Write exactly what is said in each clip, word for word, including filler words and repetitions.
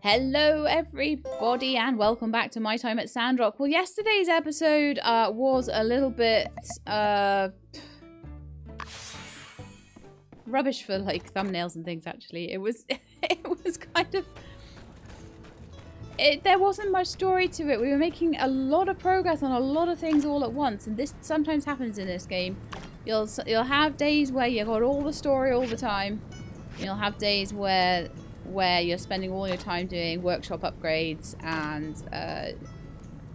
Hello everybody and welcome back to My Time at Sandrock. Well, yesterday's episode uh, was a little bit uh, rubbish for like thumbnails and things actually. It was, it was kind of, it, there wasn't much story to it. We were making a lot of progress on a lot of things all at once, and this sometimes happens in this game. You'll, you'll have days where you've got all the story all the time. You'll have days where where you're spending all your time doing workshop upgrades and uh,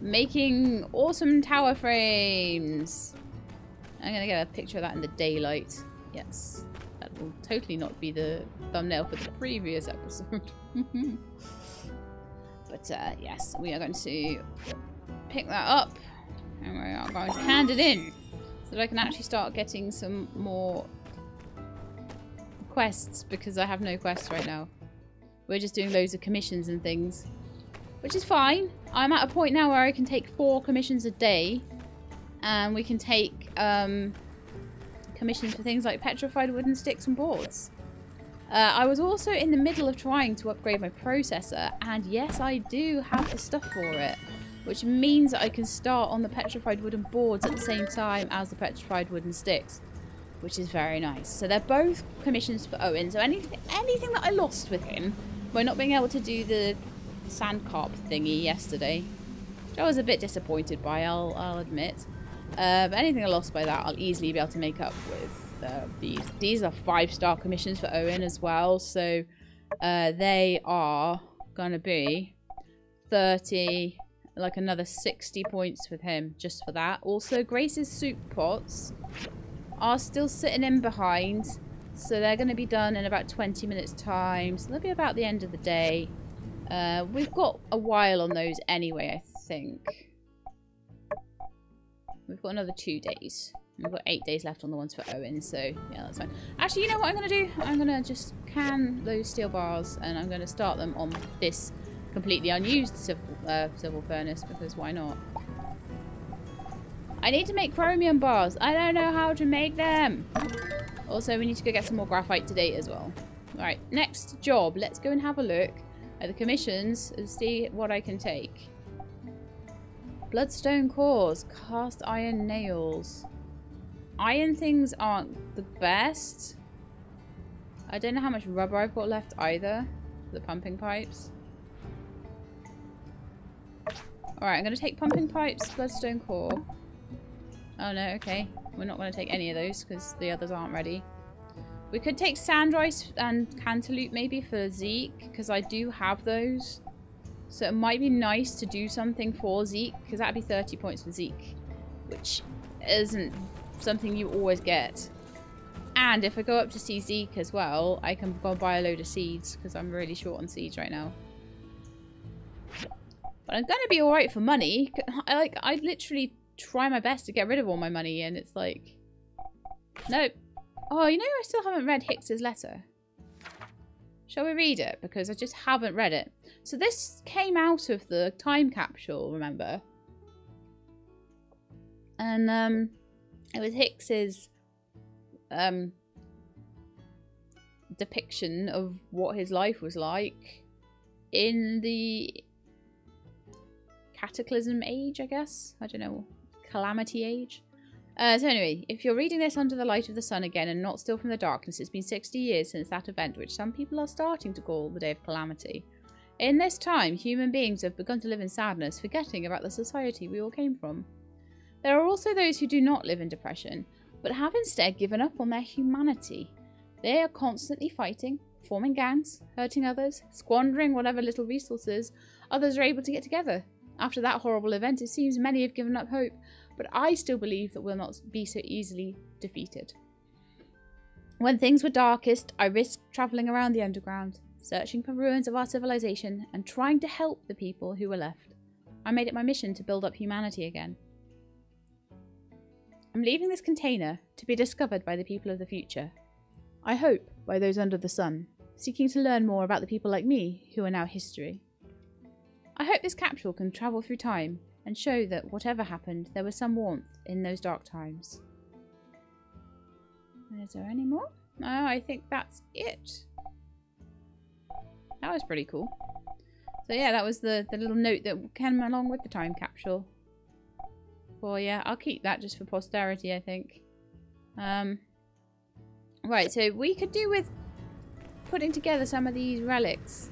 making awesome tower frames. I'm going to get a picture of that in the daylight. Yes, that will totally not be the thumbnail for the previous episode. But uh, yes, we are going to pick that up and we are going to hand it in so that I can actually start getting some more quests, because I have no quests right now. We're just doing loads of commissions and things, which is fine. I'm at a point now where I can take four commissions a day, and we can take um, commissions for things like petrified wooden sticks and boards. Uh, I was also in the middle of trying to upgrade my processor, and yes, I do have the stuff for it, which means that I can start on the petrified wooden boards at the same time as the petrified wooden sticks, which is very nice. So they're both commissions for Owen, so anything, anything that I lost with him by not being able to do the sand carp thingy yesterday, which I was a bit disappointed by, I'll, I'll admit. Uh, but anything I lost by that, I'll easily be able to make up with uh, these. These are five-star commissions for Owen as well, so uh, they are gonna be thirty, like another sixty points with him just for that. Also, Grace's soup pots are still sitting in behind, so they're going to be done in about twenty minutes time, so they'll be about the end of the day. Uh, we've got a while on those anyway, I think. We've got another two days. We've got eight days left on the ones for Owen, so yeah, that's fine. Actually, you know what I'm going to do? I'm going to just can those steel bars, and I'm going to start them on this completely unused civil, uh, civil furnace, because why not? I need to make chromium bars. I don't know how to make them. Also, we need to go get some more graphite today as well. All right, next job. Let's go and have a look at the commissions and see what I can take. Bloodstone cores, cast iron nails. Iron things aren't the best. I don't know how much rubber I've got left either. The pumping pipes. All right, I'm going to take pumping pipes, bloodstone core. Oh no, okay. We're not going to take any of those because the others aren't ready. We could take sand rice and cantaloupe maybe for Zeke, because I do have those. So it might be nice to do something for Zeke, because that'd be thirty points for Zeke, which isn't something you always get. And if I go up to see Zeke as well, I can go buy a load of seeds, because I'm really short on seeds right now. But I'm going to be alright for money. I, like, I literally try my best to get rid of all my money, and it's like, nope. Oh, you know, I still haven't read Hicks's letter. Shall we read it? Because I just haven't read it. So this came out of the time capsule, remember? And um, it was Hicks's um, depiction of what his life was like in the Cataclysm Age, I guess? I don't know. Calamity Age? Uh, so anyway, if you're reading this under the light of the sun again and not still from the darkness, it's been sixty years since that event which some people are starting to call the Day of Calamity. In this time, human beings have begun to live in sadness, forgetting about the society we all came from. There are also those who do not live in depression, but have instead given up on their humanity. They are constantly fighting, forming gangs, hurting others, squandering whatever little resources others are able to get together. After that horrible event, it seems many have given up hope, but I still believe that we'll not be so easily defeated. When things were darkest, I risked travelling around the underground, searching for ruins of our civilization and trying to help the people who were left. I made it my mission to build up humanity again. I'm leaving this container to be discovered by the people of the future. I hope by those under the sun, seeking to learn more about the people like me who are now history. I hope this capsule can travel through time and show that whatever happened, there was some warmth in those dark times. Is there any more? No, I think that's it. That was pretty cool. So yeah, that was the, the little note that came along with the time capsule. Well, yeah, I'll keep that just for posterity, I think. Um, right, so we could do with putting together some of these relics.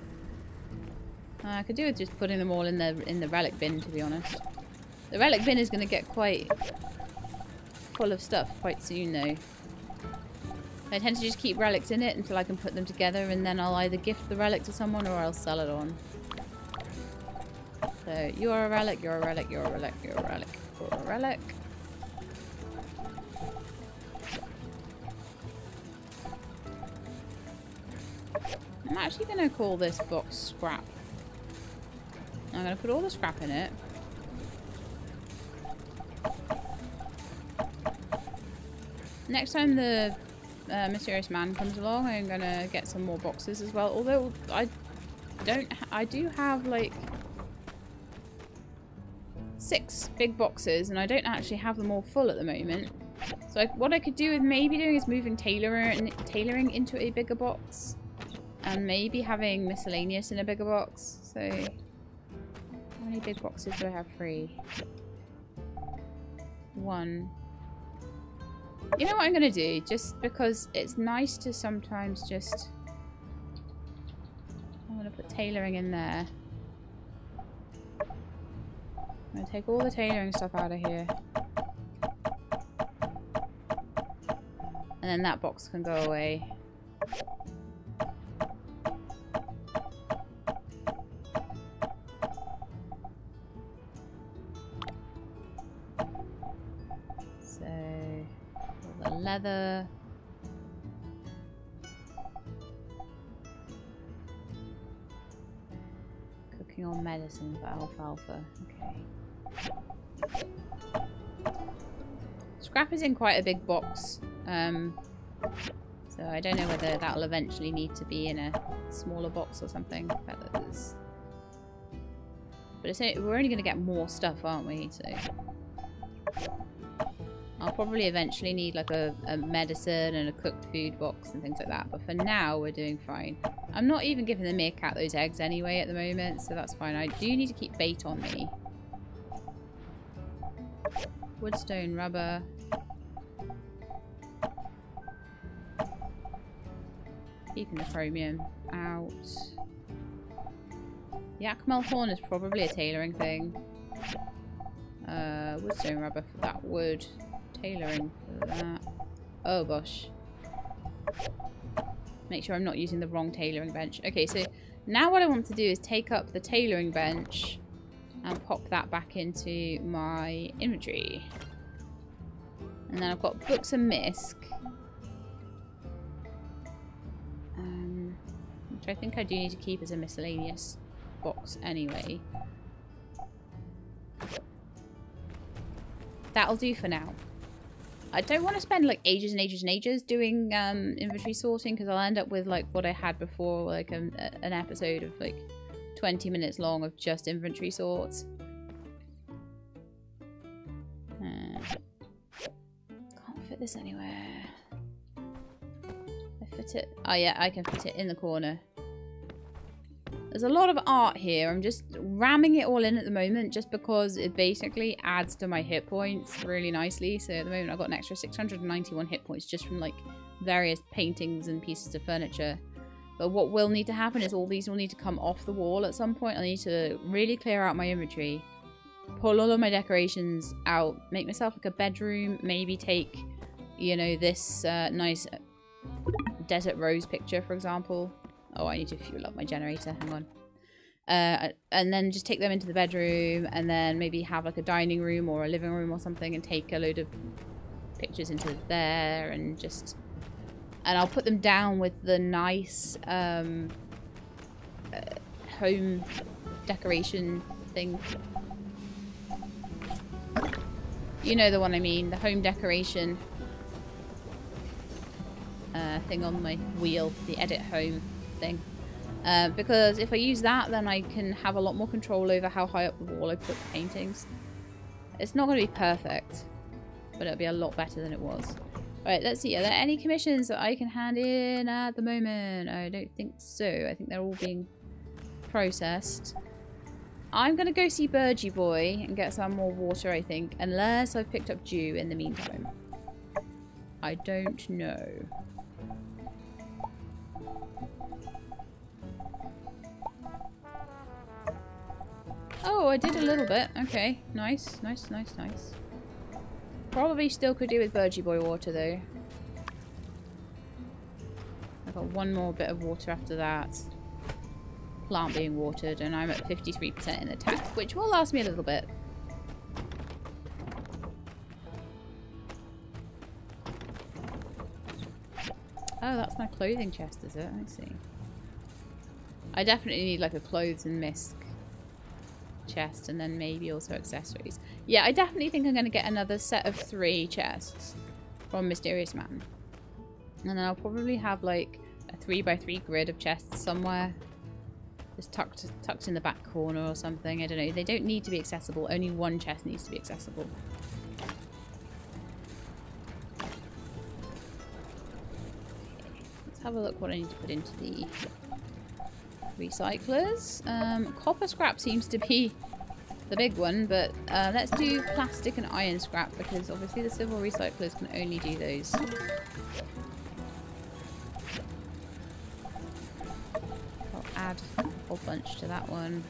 Uh, I could do with just putting them all in the in the relic bin, to be honest. The relic bin is going to get quite full of stuff quite soon, though. I tend to just keep relics in it until I can put them together, and then I'll either gift the relic to someone or I'll sell it on. So, you're a relic, you're a relic, you're a relic, you're a relic, you're a relic. I'm actually going to call this box Scrap. I'm going to put all the scrap in it. Next time the uh, Mysterious Man comes along, I'm going to get some more boxes as well. Although, I don't... Ha I do have, like... six big boxes, and I don't actually have them all full at the moment. So I, what I could do with maybe doing is moving tailoring, tailoring into a bigger box. And maybe having miscellaneous in a bigger box. So, how many big boxes do I have free? One. You know what I'm going to do? Just because it's nice to sometimes just... I'm going to put tailoring in there. I'm going to take all the tailoring stuff out of here. And then that box can go away. Leather. Cooking on medicine for alfalfa. Okay. Scrap is in quite a big box. Um, so I don't know whether that'll eventually need to be in a smaller box or something. Feathers. But it's only, we're only going to get more stuff, aren't we? So... I'll probably eventually need like a, a medicine and a cooked food box and things like that. But for now, we're doing fine. I'm not even giving the meerkat those eggs anyway at the moment, so that's fine. I do need to keep bait on me. Wood, stone, rubber. Keeping the chromium out. The Akmal horn is probably a tailoring thing. Uh, wood, stone, rubber for that wood. Tailoring for that. Oh gosh. Make sure I'm not using the wrong tailoring bench. Okay, so now what I want to do is take up the tailoring bench and pop that back into my inventory. And then I've got books and misc. Um, which I think I do need to keep as a miscellaneous box anyway. That'll do for now. I don't want to spend like ages and ages and ages doing um, inventory sorting, because I'll end up with like what I had before, like a, a, an episode of like twenty minutes long of just inventory sorts. Uh, can't fit this anywhere. I fit it. Oh yeah, I can fit it in the corner. There's a lot of art here. I'm just ramming it all in at the moment just because it basically adds to my hit points really nicely. So at the moment I've got an extra six hundred ninety-one hit points just from like various paintings and pieces of furniture. But what will need to happen is all these will need to come off the wall at some point. I need to really clear out my inventory, pull all of my decorations out, make myself like a bedroom, maybe take, you know, this uh, nice desert rose picture, for example. Oh, I need to fuel up my generator. Hang on. Uh, and then just take them into the bedroom, and then maybe have like a dining room or a living room or something, and take a load of pictures into there, and just... And I'll put them down with the nice um, uh, home decoration thing. You know the one I mean, the home decoration uh, thing on my wheel, the edit home thing. Uh, because if I use that, then I can have a lot more control over how high up the wall I put the paintings. It's not going to be perfect, but it'll be a lot better than it was. Right, let's see. Are there any commissions that I can hand in at the moment? I don't think so. I think they're all being processed. I'm going to go see Birdie Boy and get some more water, I think. Unless I've picked up Dew in the meantime. I don't know. Oh, I did a little bit. Okay. Nice, nice, nice, nice. Probably still could do with Birdie Boy water, though. I've got one more bit of water after that. Plant being watered, and I'm at fifty-three percent in attack, which will last me a little bit. Oh, that's my clothing chest, is it? I see. I definitely need like a clothes and misc chest, and then maybe also accessories. Yeah, I definitely think I'm going to get another set of three chests from Mysterious Man. And then I'll probably have like a three by three grid of chests somewhere. Just tucked, tucked in the back corner or something. I don't know. They don't need to be accessible. Only one chest needs to be accessible. Let's have a look what I need to put into the recyclers. Um, copper scrap seems to be the big one, but uh, let's do plastic and iron scrap because obviously the civil recyclers can only do those. I'll add whole bunch to that one.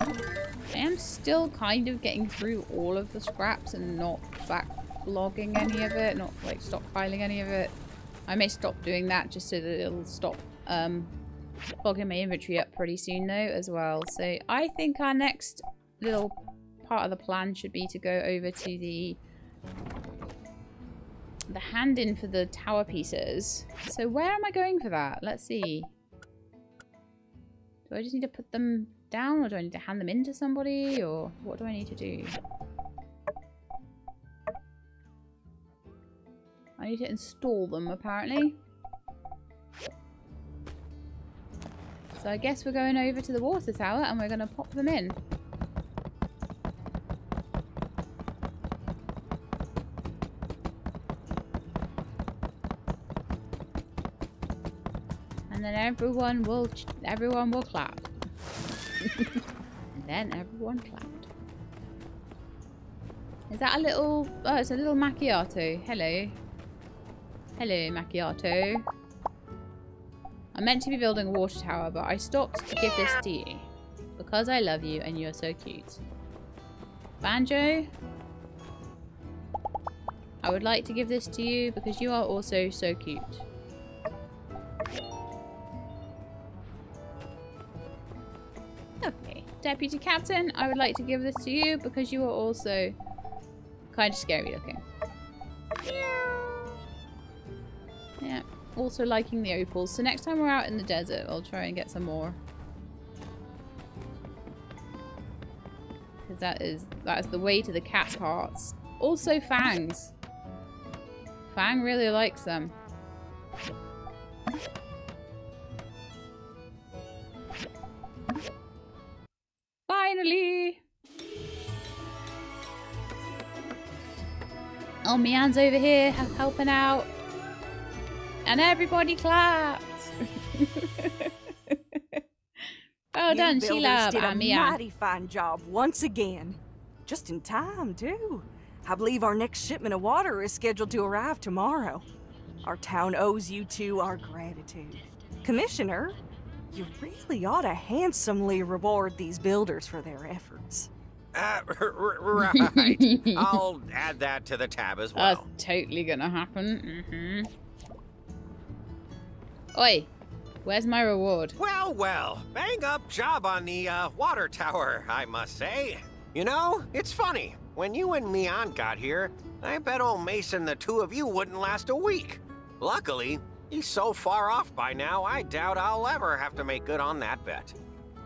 I am still kind of getting through all of the scraps and not backlogging any of it, not like stockpiling any of it. I may stop doing that just so that it'll stop um, bogging my inventory up pretty soon though as well. So I think our next little part of the plan should be to go over to the the hand in for the tower pieces. So where am I going for that? Let's see. Do I just need to put them down or do I need to hand them in to somebody or what do I need to do? I need to install them apparently. So I guess we're going over to the water tower and we're going to pop them in. And then everyone will, ch everyone will clap. And then everyone clapped. Is that a little, oh, it's a little macchiato. Hello. Hello, macchiato. I'm meant to be building a water tower, but I stopped to give this to you. Because I love you and you're so cute. Banjo. I would like to give this to you because you are also so cute. Deputy Captain, I would like to give this to you because you are also kind of scary looking. Yeah, also liking the opals. So next time we're out in the desert, I'll try and get some more. Because that is, that is the way to the cat's hearts. Also Fang's. Fang really likes them. Finally! Oh, Mian's over here helping out. And everybody clapped! Well you done, Sheila and Mian. Mighty fine job once again. Just in time, too. I believe our next shipment of water is scheduled to arrive tomorrow. Our town owes you two our gratitude. Commissioner, you really ought to handsomely reward these builders for their efforts. Uh, right. I'll add that to the tab as well. That's totally gonna happen. Mm-hmm. Oi, where's my reward? Well, well, bang up job on the uh, water tower, I must say. You know, it's funny. When you and Mian got here, I bet old Mason the two of you wouldn't last a week. Luckily, he's so far off by now, I doubt I'll ever have to make good on that bet.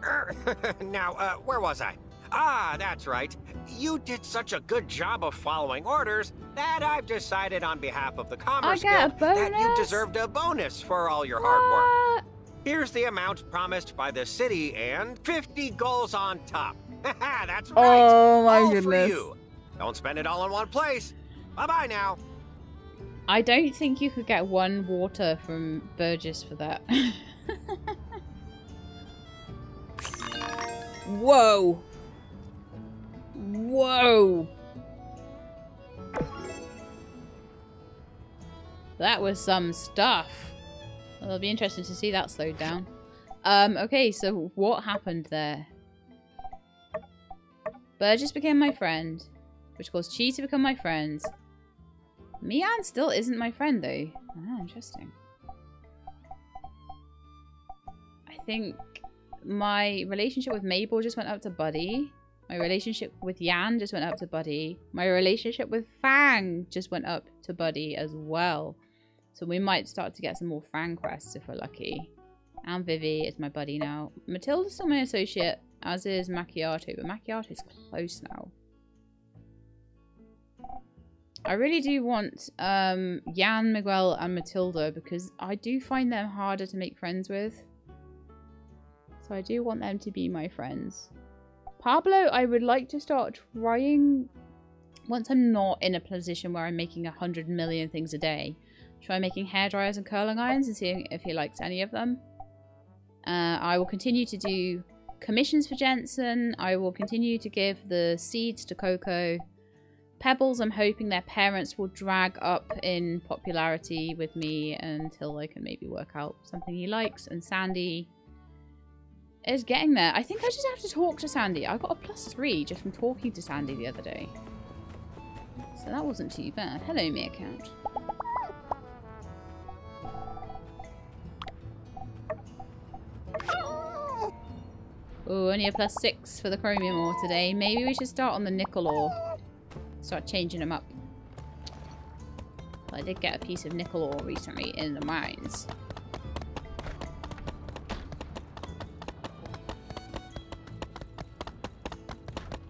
Er, now, uh, where was I? Ah, that's right. You did such a good job of following orders that I've decided on behalf of the Commerce Guild that you deserved a bonus for all your what? hard work. Here's the amount promised by the city and fifty goals on top. That's right. Oh, my all goodness. For you. Don't spend it all in one place. Bye-bye now. I don't think you could get one water from Burgess for that. Whoa! Whoa! That was some stuff. Well, it'll be interesting to see that slowed down. Um, okay, so what happened there? Burgess became my friend, which caused Qi to become my friend. Mian still isn't my friend, though. Ah, interesting. I think my relationship with Mabel just went up to Buddy. My relationship with Yan just went up to Buddy. My relationship with Fang just went up to Buddy as well. So we might start to get some more Fang quests if we're lucky. And Vivi is my buddy now. Matilda's still my associate, as is Macchiato. But Macchiato's close now. I really do want um, Yan, Miguel, and Matilda because I do find them harder to make friends with. So I do want them to be my friends. Pablo, I would like to start trying, once I'm not in a position where I'm making a hundred million things a day, try making hairdryers and curling irons and seeing if he likes any of them. Uh, I will continue to do commissions for Jensen. I will continue to give the seeds to Coco. Pebbles, I'm hoping their parents will drag up in popularity with me until they can maybe work out something he likes. And Sandy is getting there. I think I just have to talk to Sandy. I got a plus three just from talking to Sandy the other day. So that wasn't too bad. Hello, Meerkat. Oh, only a plus six for the chromium ore today. Maybe we should start on the nickel ore. Start changing them up. But I did get a piece of nickel ore recently in the mines.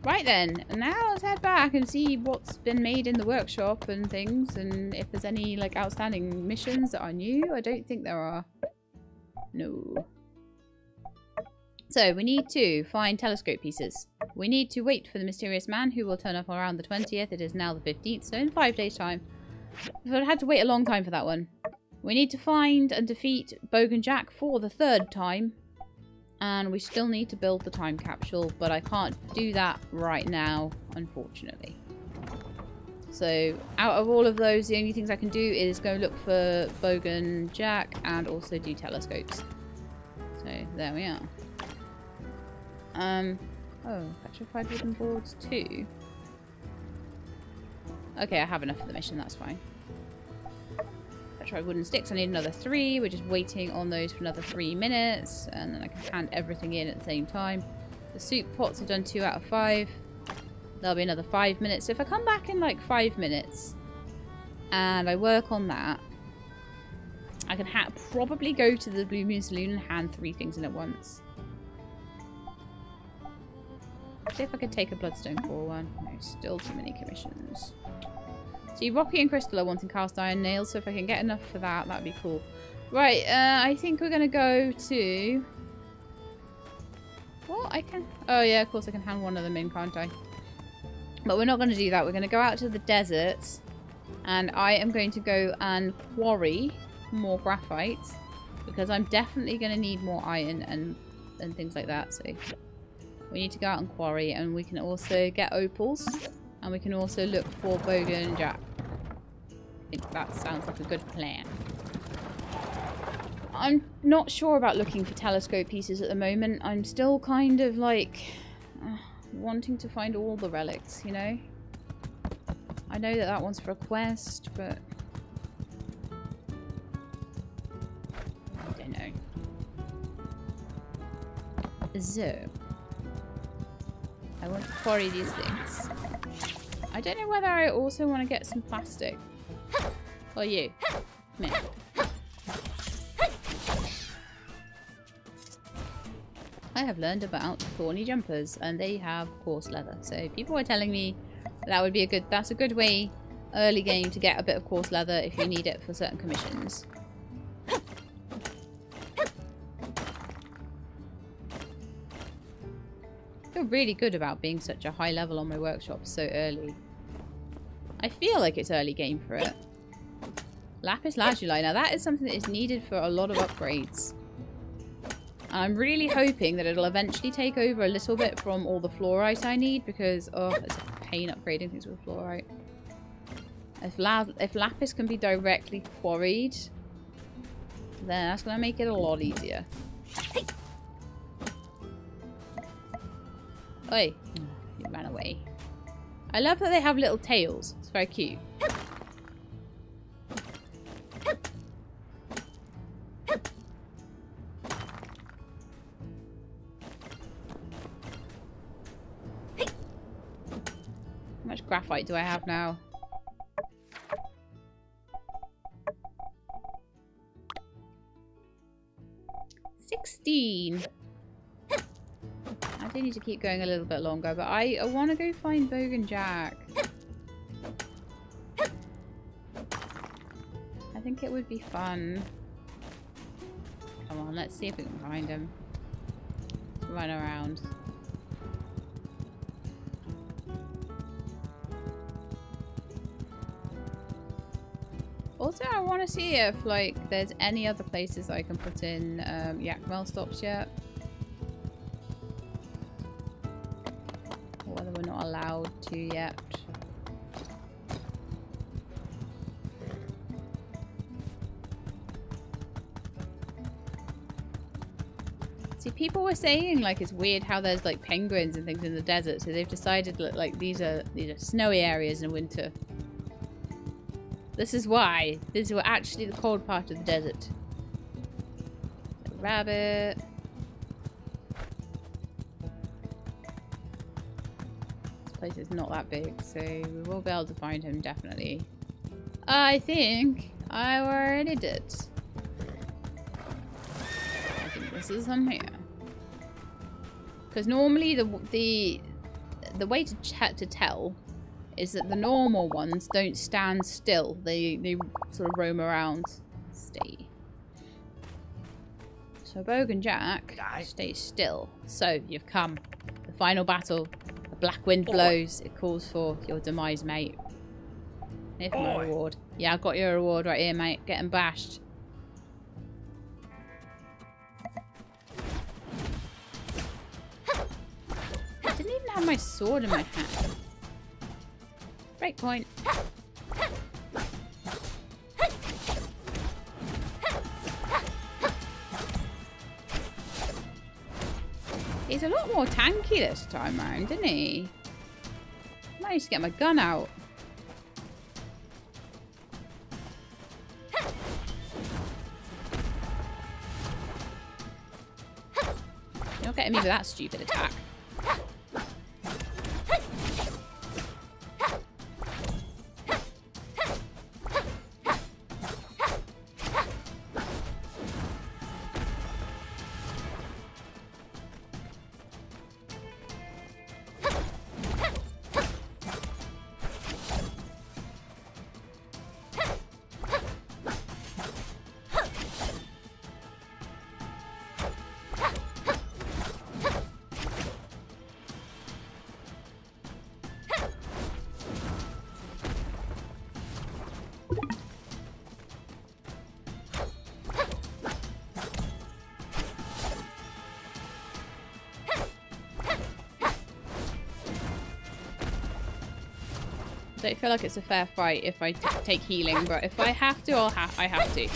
Right then, now let's head back and see what's been made in the workshop and things, and if there's any like outstanding missions that are new. I don't think there are. No. So we need to find telescope pieces. We need to wait for the mysterious man who will turn up around the twentieth. It is now the fifteenth, so in five days' time. But I had to wait a long time for that one. We need to find and defeat Bogan Jack for the third time. And we still need to build the time capsule, but I can't do that right now, unfortunately. So out of all of those, the only things I can do is go look for Bogan Jack and also do telescopes. So there we are. Um, oh, petrified wooden boards too. Okay, I have enough for the mission, that's fine. Petrified wooden sticks, I need another three. We're just waiting on those for another three minutes. And then I can hand everything in at the same time. The soup pots have done two out of five. There'll be another five minutes. So if I come back in like five minutes and I work on that, I can ha probably go to the Blue Moon Saloon and hand three things in at once. See if I could take a Bloodstone for one. No, still too many commissions. See, Rocky and Crystal are wanting cast iron nails, so if I can get enough for that, that'd be cool. Right, uh, I think we're gonna go to... What? I can... Oh yeah, of course I can hand one of them in, can't I? But we're not gonna do that. We're gonna go out to the desert, and I am going to go and quarry more graphite, because I'm definitely gonna need more iron and, and things like that, so... We need to go out and quarry, and we can also get opals, and we can also look for Bogan Jack. I think that sounds like a good plan. I'm not sure about looking for telescope pieces at the moment. I'm still kind of like uh, wanting to find all the relics, you know? I know that that one's for a quest, but... I don't know. So... I want to quarry these things. I don't know whether I also want to get some plastic. Or you. Come here. I have learned about thorny jumpers, and they have coarse leather. So people were telling me that would be a good, that's a good way early game to get a bit of coarse leather if you need it for certain commissions. Really good about being such a high level on my workshop so early. I feel like it's early game for it. Lapis lazuli. Now that is something that is needed for a lot of upgrades. And I'm really hoping that it'll eventually take over a little bit from all the fluorite I need, because, oh, it's a pain upgrading things with fluorite. If, la if lapis can be directly quarried, then that's going to make it a lot easier. Oi. You ran away. I love that they have little tails. It's very cute. How much graphite do I have now? sixteen. I do need to keep going a little bit longer, but I, I want to go find Bogan Jack. I think it would be fun. Come on, let's see if we can find him. Run around. Also, I want to see if, like, there's any other places I can put in um, Yakmel stops yet. Or whether we're not allowed to yet. See, people were saying, like, it's weird how there's, like, penguins and things in the desert, so they've decided that, like, these are, these are snowy areas in winter. This is why. These were actually the cold part of the desert. The rabbit. This place is not that big, so we will be able to find him, definitely. I think I already did. I think this is him here. Because normally the, the, the way to, ch to tell is that the normal ones don't stand still. They, they sort of roam around. Stay. So Bogan Jack stays still. So, you've come. The final battle. The black wind blows. It calls for your demise, mate. Here's my reward. Yeah, I've got your reward right here, mate. Getting bashed. I didn't even have my sword in my hand. Breakpoint. He's a lot more tanky this time around, isn't he? I managed to get my gun out. You're not getting me with that stupid attack. I feel like it's a fair fight if I t take healing, but if I have to, I'll ha I have to.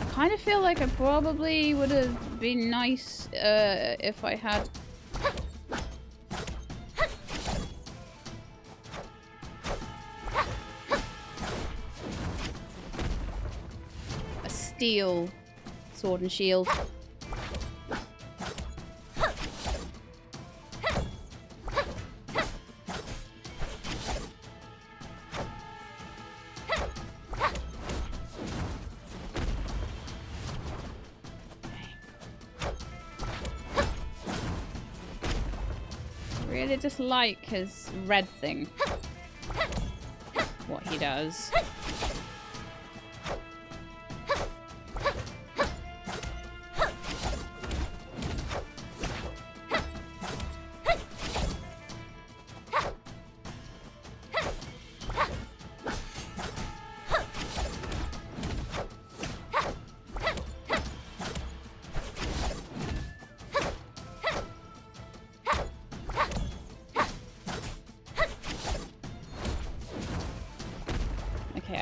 I kind of feel like I probably would have been nice uh, if I had... a steel... sword and shield. Really dislike his red thing. What he does.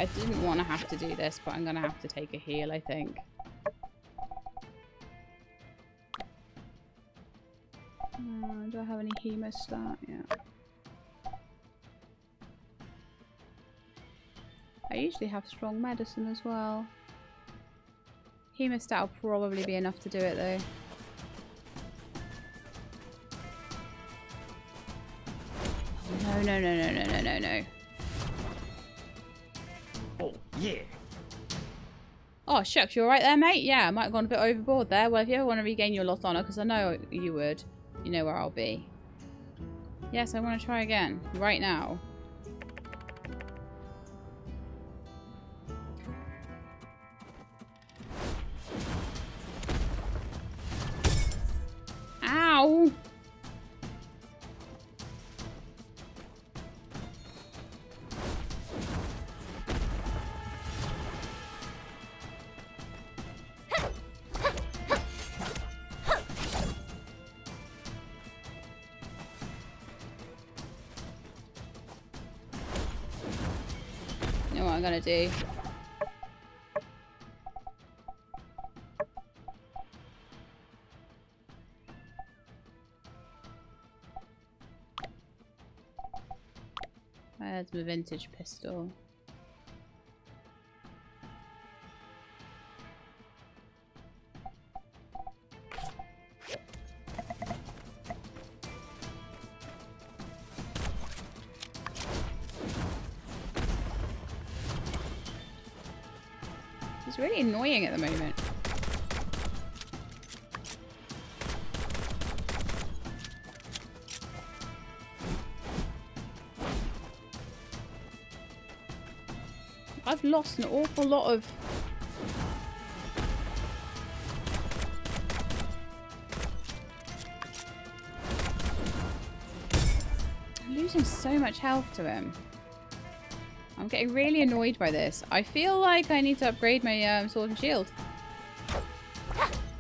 I didn't want to have to do this, but I'm going to have to take a heal, I think. Uh, do I have any hemo stat? Yeah. I usually have strong medicine as well. Hemostat will probably be enough to do it though. No, no, no, no, no, no, no, no. Oh, yeah. Oh, shucks, you all right there, mate? Yeah, I might have gone a bit overboard there. Well, if you ever want to regain your lost honour, because I know you would, you know where I'll be. Yes, I want to try again. Right now. Ow! Gonna do. Where's my vintage pistol? Annoying at the moment. I've lost an awful lot of I'm losing so much health to him. I'm getting really annoyed by this. I feel like I need to upgrade my um, sword and shield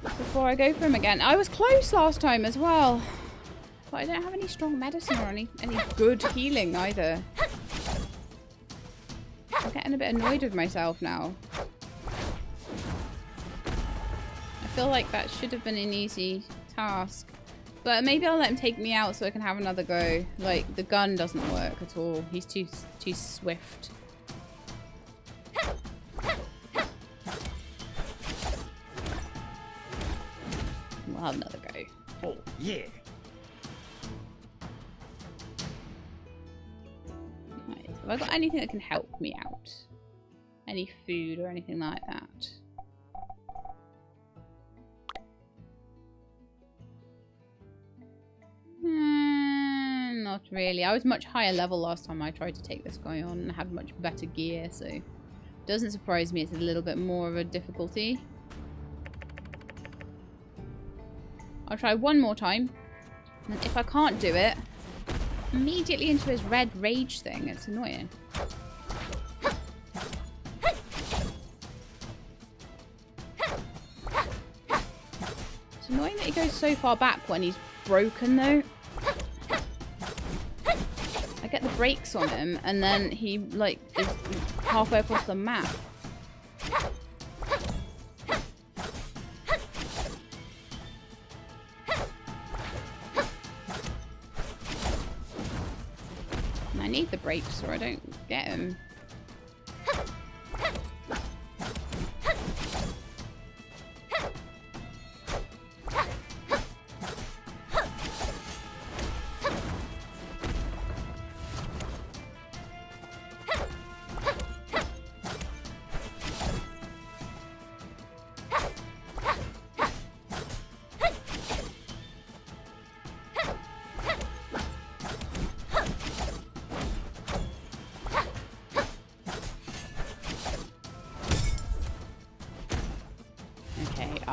before I go for him again. I was close last time as well, but I don't have any strong medicine or any, any good healing either. I'm getting a bit annoyed with myself now. I feel like that should have been an easy task, but maybe I'll let him take me out so I can have another go. Like, the gun doesn't work at all. He's too too swift. We'll have another go. Oh, yeah. Right, have I got anything that can help me out? Any food or anything like that? Not really. I was much higher level last time I tried to take this guy on and had much better gear, so it doesn't surprise me it's a little bit more of a difficulty. I'll try one more time, and if I can't do it, immediately into his red rage thing. It's annoying. It's annoying that he goes so far back when he's broken though. Get the brakes on him and then he like is halfway across the map. And I need the brakes or I don't get him.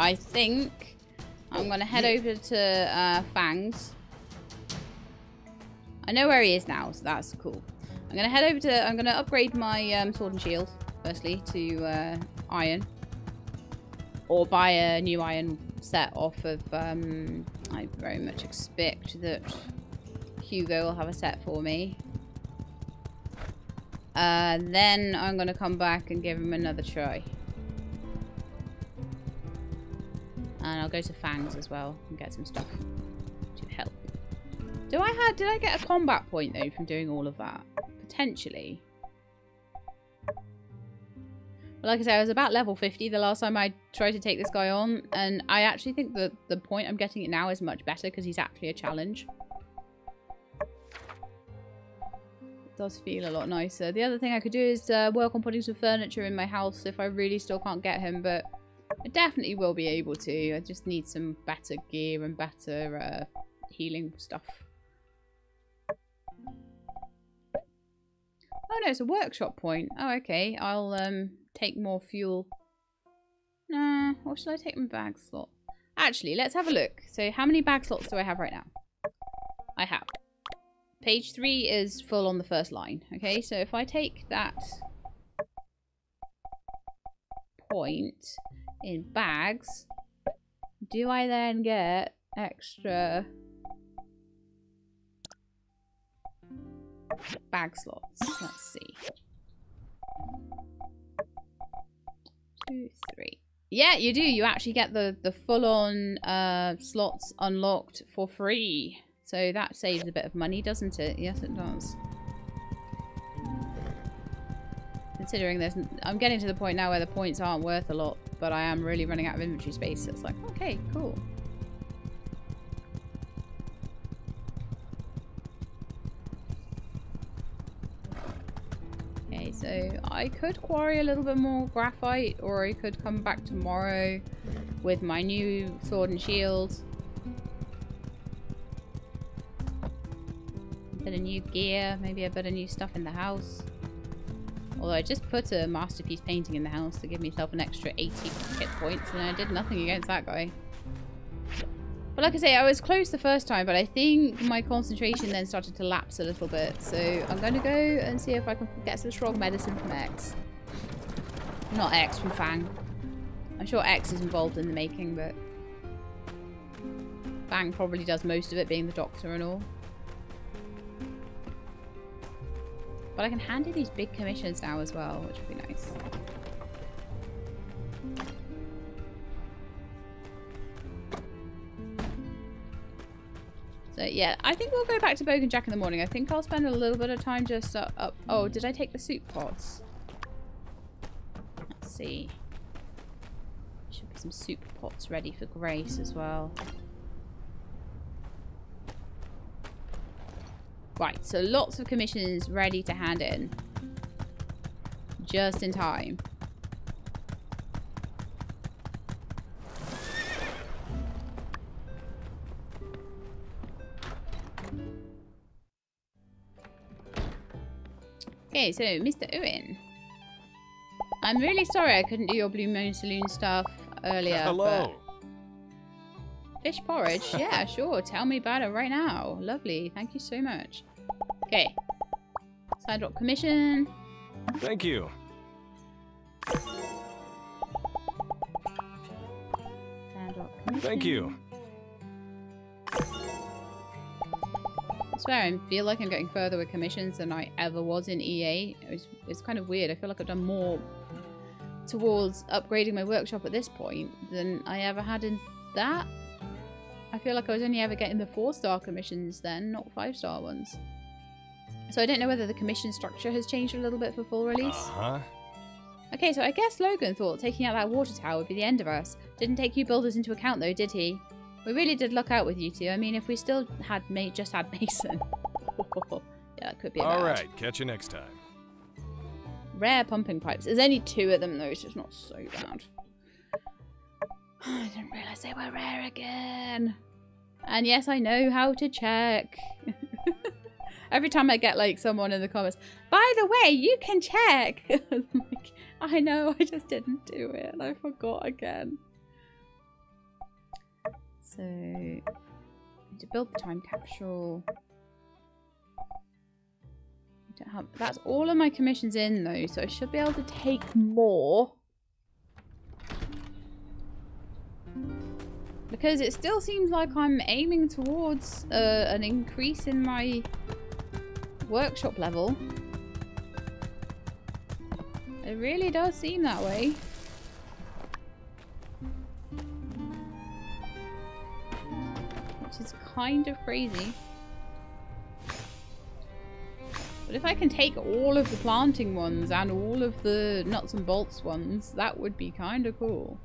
I think I'm going to head over to uh, Fang's. I know where he is now, so that's cool. I'm going to head over to... I'm going to upgrade my um, sword and shield, firstly, to uh, iron. Or buy a new iron set off of... Um, I very much expect that Hugo will have a set for me. Uh, then I'm gonna come back and give him another try. And I'll go to Fang's as well and get some stuff to help. Do I have, did I get a combat point though from doing all of that? Potentially. But like I said, I was about level fifty the last time I tried to take this guy on. And I actually think that the point I'm getting it now is much better because he's actually a challenge. It does feel a lot nicer. The other thing I could do is uh, work on putting some furniture in my house if I really still can't get him. But I definitely will be able to. I just need some better gear and better uh, healing stuff. Oh no, it's a workshop point. Oh, okay. I'll um take more fuel. Nah, or should I take my bag slot? Actually, let's have a look. So how many bag slots do I have right now? I have. Page three is full on the first line. Okay, so if I take that point in bags, do I then get extra bag slots? Let's see. Two, three. Yeah, you do. You actually get the, the full-on uh, slots unlocked for free. So that saves a bit of money, doesn't it? Yes, it does. Considering there's... I'm getting to the point now where the points aren't worth a lot, but I am really running out of inventory space. So it's like, okay, cool. So I could quarry a little bit more graphite, or I could come back tomorrow with my new sword and shield. A bit of new gear, maybe a bit of new stuff in the house. Although I just put a masterpiece painting in the house to give myself an extra eighty hit points, and I did nothing against that guy. But like I say, I was close the first time, but I think my concentration then started to lapse a little bit. So I'm going to go and see if I can get some strong medicine from X. Not X, from Fang. I'm sure X is involved in the making, but Fang probably does most of it, being the doctor and all. But I can handle these big commissions now as well, which would be nice. So yeah, I think we'll go back to Bogan Jack in the morning. I think I'll spend a little bit of time just up... up. Oh, did I take the soup pots? Let's see. Should be some soup pots ready for Grace as well. Right, so lots of commissions ready to hand in. Just in time. Okay, so Mister Owen, I'm really sorry I couldn't do your Blue Moon Saloon stuff earlier. Hello. But fish porridge, yeah, sure. Tell me about it right now. Lovely, thank you so much. Okay, Sandrock commission. Thank you. Sandrock commission. Thank you. I swear I feel like I'm getting further with commissions than I ever was in E A. It was, it's kind of weird. I feel like I've done more towards upgrading my workshop at this point than I ever had in that. I feel like I was only ever getting the four-star commissions then, not five-star ones. So I don't know whether the commission structure has changed a little bit for full release. Uh-huh. Okay, so I guess Logan thought taking out that water tower would be the end of us. Didn't take you builders into account though, did he? We really did luck out with you two. I mean, if we still had mate just had Mason. Yeah, that could be about. All right, catch you next time. Rare pumping pipes. There's only two of them though, so it's not so bad. Oh, I didn't realise they were rare again. And yes, I know how to check. Every time I get like someone in the comments, by the way, you can check. I'm like, I know, I just didn't do it. I forgot again. So, to build the time capsule. I don't have, that's all of my commissions in though, so I should be able to take more. Because it still seems like I'm aiming towards uh, an increase in my workshop level. It really does seem that way. Which is kind of crazy. But if I can take all of the planting ones and all of the nuts and bolts ones, that would be kind of cool.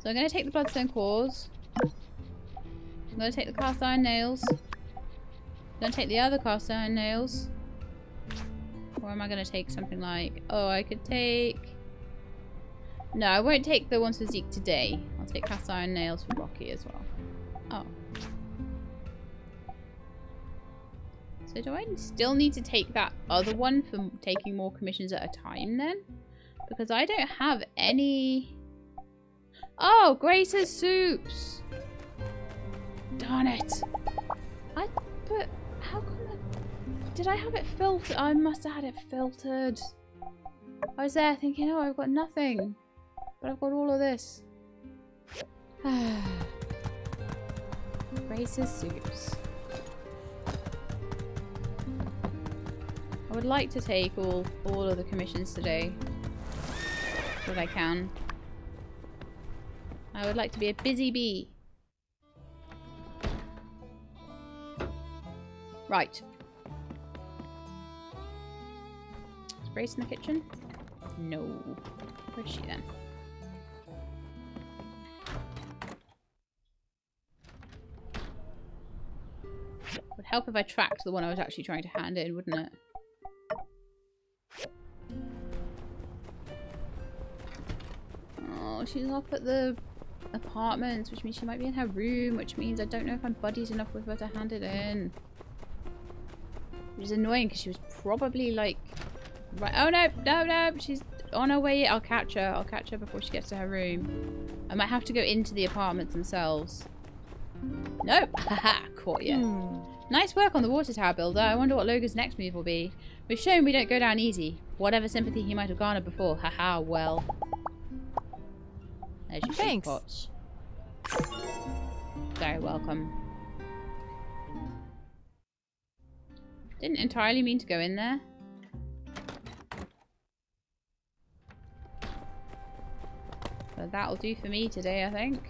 So I'm going to take the bloodstone cores. I'm going to take the cast iron nails. I'm going to take the other cast iron nails. Or am I going to take something like... Oh, I could take... No, I won't take the ones for Zeke today. I'll take cast iron nails for Rocky as well. Oh. So do I still need to take that other one for taking more commissions at a time then? Because I don't have any... Oh, Grace's soups! Darn it! I... But how come I... Did I have it filtered? I must have had it filtered. I was there thinking, oh, I've got nothing. But I've got all of this. Grace's soups. I would like to take all, all of the commissions today. But I can. I would like to be a busy bee. Right. Is Grace in the kitchen? No. Where's she then? It would help if I tracked the one I was actually trying to hand in, wouldn't it? Oh, she's up at the apartments, which means she might be in her room, which means I don't know if I'm buddies enough with her to hand it in. Which is annoying because she was probably like, right, oh no, no, no, she's on her way. I'll catch her, I'll catch her before she gets to her room. I might have to go into the apartments themselves. Nope, haha, caught you. Mm. Nice work on the water tower builder. I wonder what Logan's next move will be. We've shown we don't go down easy. Whatever sympathy he might have garnered before, haha, well. There's your Thanks. Pots. Very welcome. Didn't entirely mean to go in there. But that'll do for me today, I think.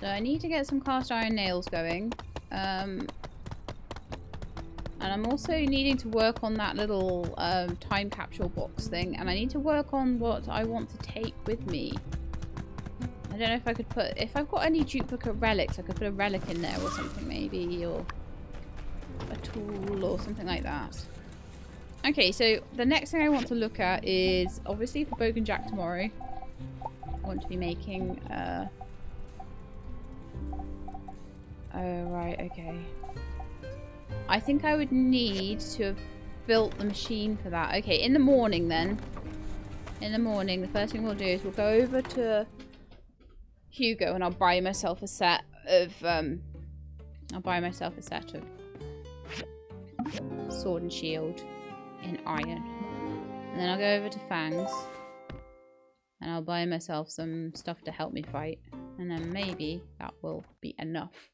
So I need to get some cast iron nails going. Um, and I'm also needing to work on that little um, time capsule box thing. And I need to work on what I want to take with me. I don't know if I could put... If I've got any duplicate relics, I could put a relic in there or something maybe, or a tool or something like that. Okay, so the next thing I want to look at is, obviously for Bogan Jack tomorrow, I want to be making... Uh... Oh, right, okay. I think I would need to have built the machine for that. Okay, in the morning then. In the morning, the first thing we'll do is we'll go over to... Hugo, and I'll buy myself a set of um I'll buy myself a set of sword and shield in iron, and then I'll go over to Fang's and I'll buy myself some stuff to help me fight, and then maybe that will be enough.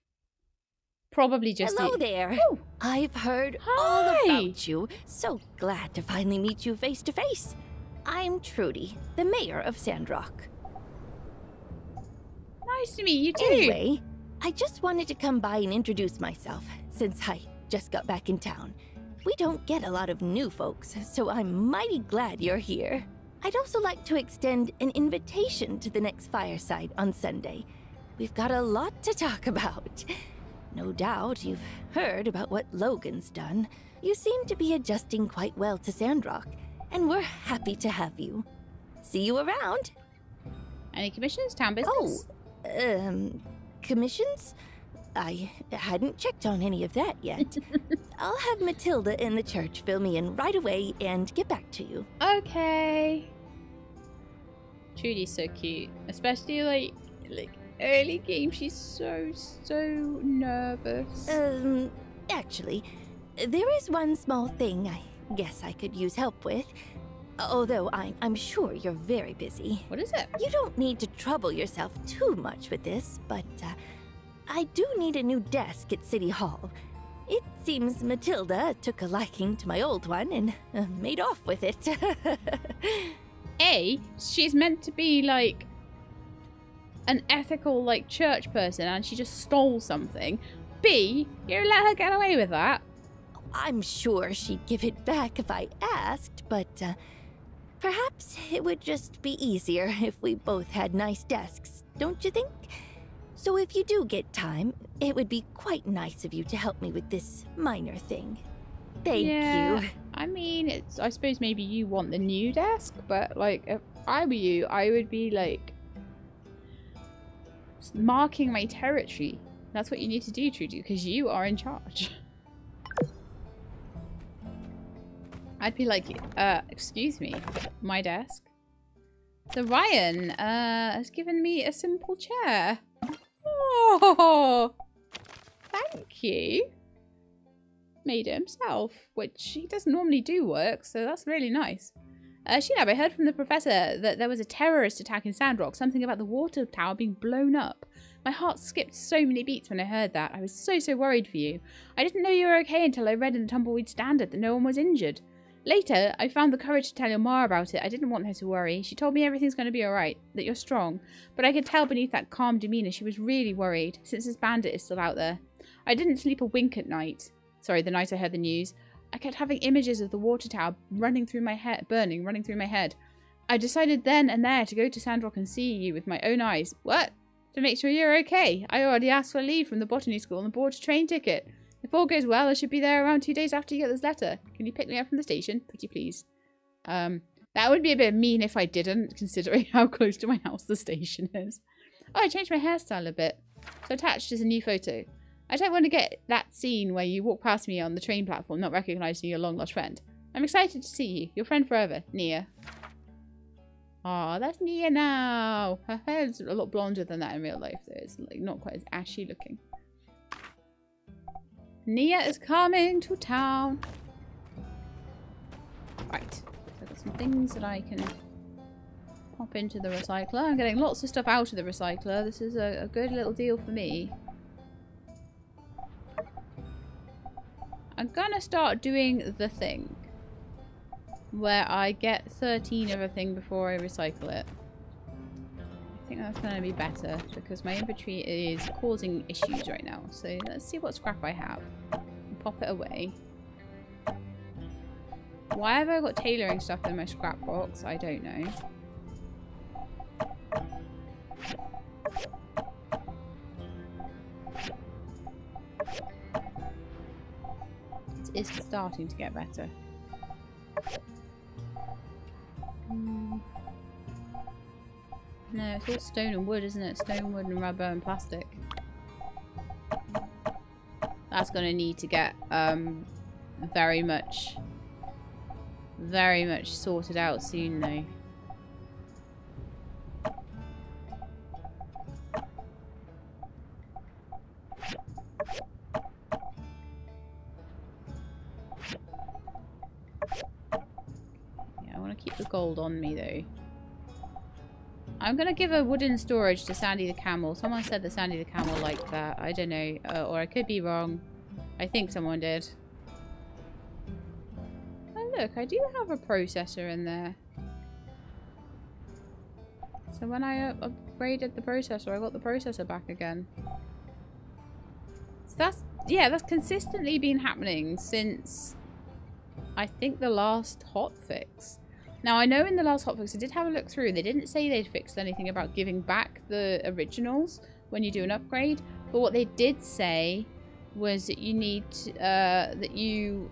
Probably just Hello there. Oh. I've heard Hi. all about you. So glad to finally meet you face to face. I'm Trudy, the mayor of Sandrock. Nice to meet you too. Anyway, I just wanted to come by and introduce myself, since I just got back in town. We don't get a lot of new folks, so I'm mighty glad you're here. I'd also like to extend an invitation to the next fireside on Sunday. We've got a lot to talk about. No doubt you've heard about what Logan's done. You seem to be adjusting quite well to Sandrock, and we're happy to have you. See you around. Any commissions, town business? Oh. Um, commissions? I hadn't checked on any of that yet. I'll have Matilda in the church fill me in right away and get back to you. Okay. Trudy's so cute. Especially, like, like early game, she's so, so nervous. Um, actually, there is one small thing I guess I could use help with. Although I'm, I'm sure you're very busy. What is it? You don't need to trouble yourself too much with this, but uh, I do need a new desk at City Hall. It seems Matilda took a liking to my old one and uh, made off with it. A, she's meant to be like an ethical like church person and she just stole something. B, you let her get away with that. I'm sure she'd give it back if I asked, but uh, perhaps it would just be easier if we both had nice desks, don't you think? So if you do get time, it would be quite nice of you to help me with this minor thing. Thank yeah, you. I mean, it's, I suppose maybe you want the new desk, but like if I were you, I would be like marking my territory. That's what you need to do, Trudy, because you are in charge. I'd be like, uh, excuse me, my desk. So Ryan uh, has given me a simple chair. Oh, thank you. Made it himself, which he doesn't normally do work, so that's really nice. Uh, Sheena, I heard from the professor that there was a terrorist attack in Sandrock, something about the water tower being blown up. My heart skipped so many beats when I heard that. I was so, so worried for you. I didn't know you were okay until I read in the Tumbleweed Standard that no one was injured. Later, I found the courage to tell your ma about it. I didn't want her to worry. She told me everything's going to be alright, that you're strong. But I could tell beneath that calm demeanour she was really worried, since this bandit is still out there. I didn't sleep a wink at night. Sorry, the night I heard the news. I kept having images of the water tower running through my head, burning, running through my head. I decided then and there to go to Sandrock and see you with my own eyes. What? To make sure you're okay. I already asked for leave from the botany school and bought a train ticket. If all goes well, I should be there around two days after you get this letter. Can you pick me up from the station? Pretty please. Um, that would be a bit mean if I didn't, considering how close to my house the station is. Oh, I changed my hairstyle a bit. So attached is a new photo. I don't want to get that scene where you walk past me on the train platform not recognising your long-lost friend. I'm excited to see you. Your friend forever. Nia. Aw, that's Nia now. Her hair's a lot blonder than that in real life, though. It's like not quite as ashy looking. Nia is coming to town. Right, so I've got some things that I can pop into the recycler. I'm getting lots of stuff out of the recycler. This is a, a good little deal for me. I'm gonna start doing the thing where I get thirteen of a thing before I recycle it. I think that's going to be better because my inventory is causing issues right now. So let's see what scrap I have and pop it away. Why have I got tailoring stuff in my scrap box? I don't know. It is starting to get better. Mm. No, it's all stone and wood, isn't it? Stone, wood and rubber and plastic. That's going to need to get um, very much, very much sorted out soon though. Yeah, I want to keep the gold on me though. I'm going to give a wooden storage to Sandy the Camel. Someone said that Sandy the Camel liked that. I don't know. Uh, or I could be wrong. I think someone did. Oh, look. I do have a processor in there. So when I uh, upgraded the processor, I got the processor back again. So that's... Yeah, that's consistently been happening since... I think the last hotfix. Now, I know in the last hotfix, I did have a look through. They didn't say they'd fixed anything about giving back the originals when you do an upgrade. But what they did say was that you need, uh, that you,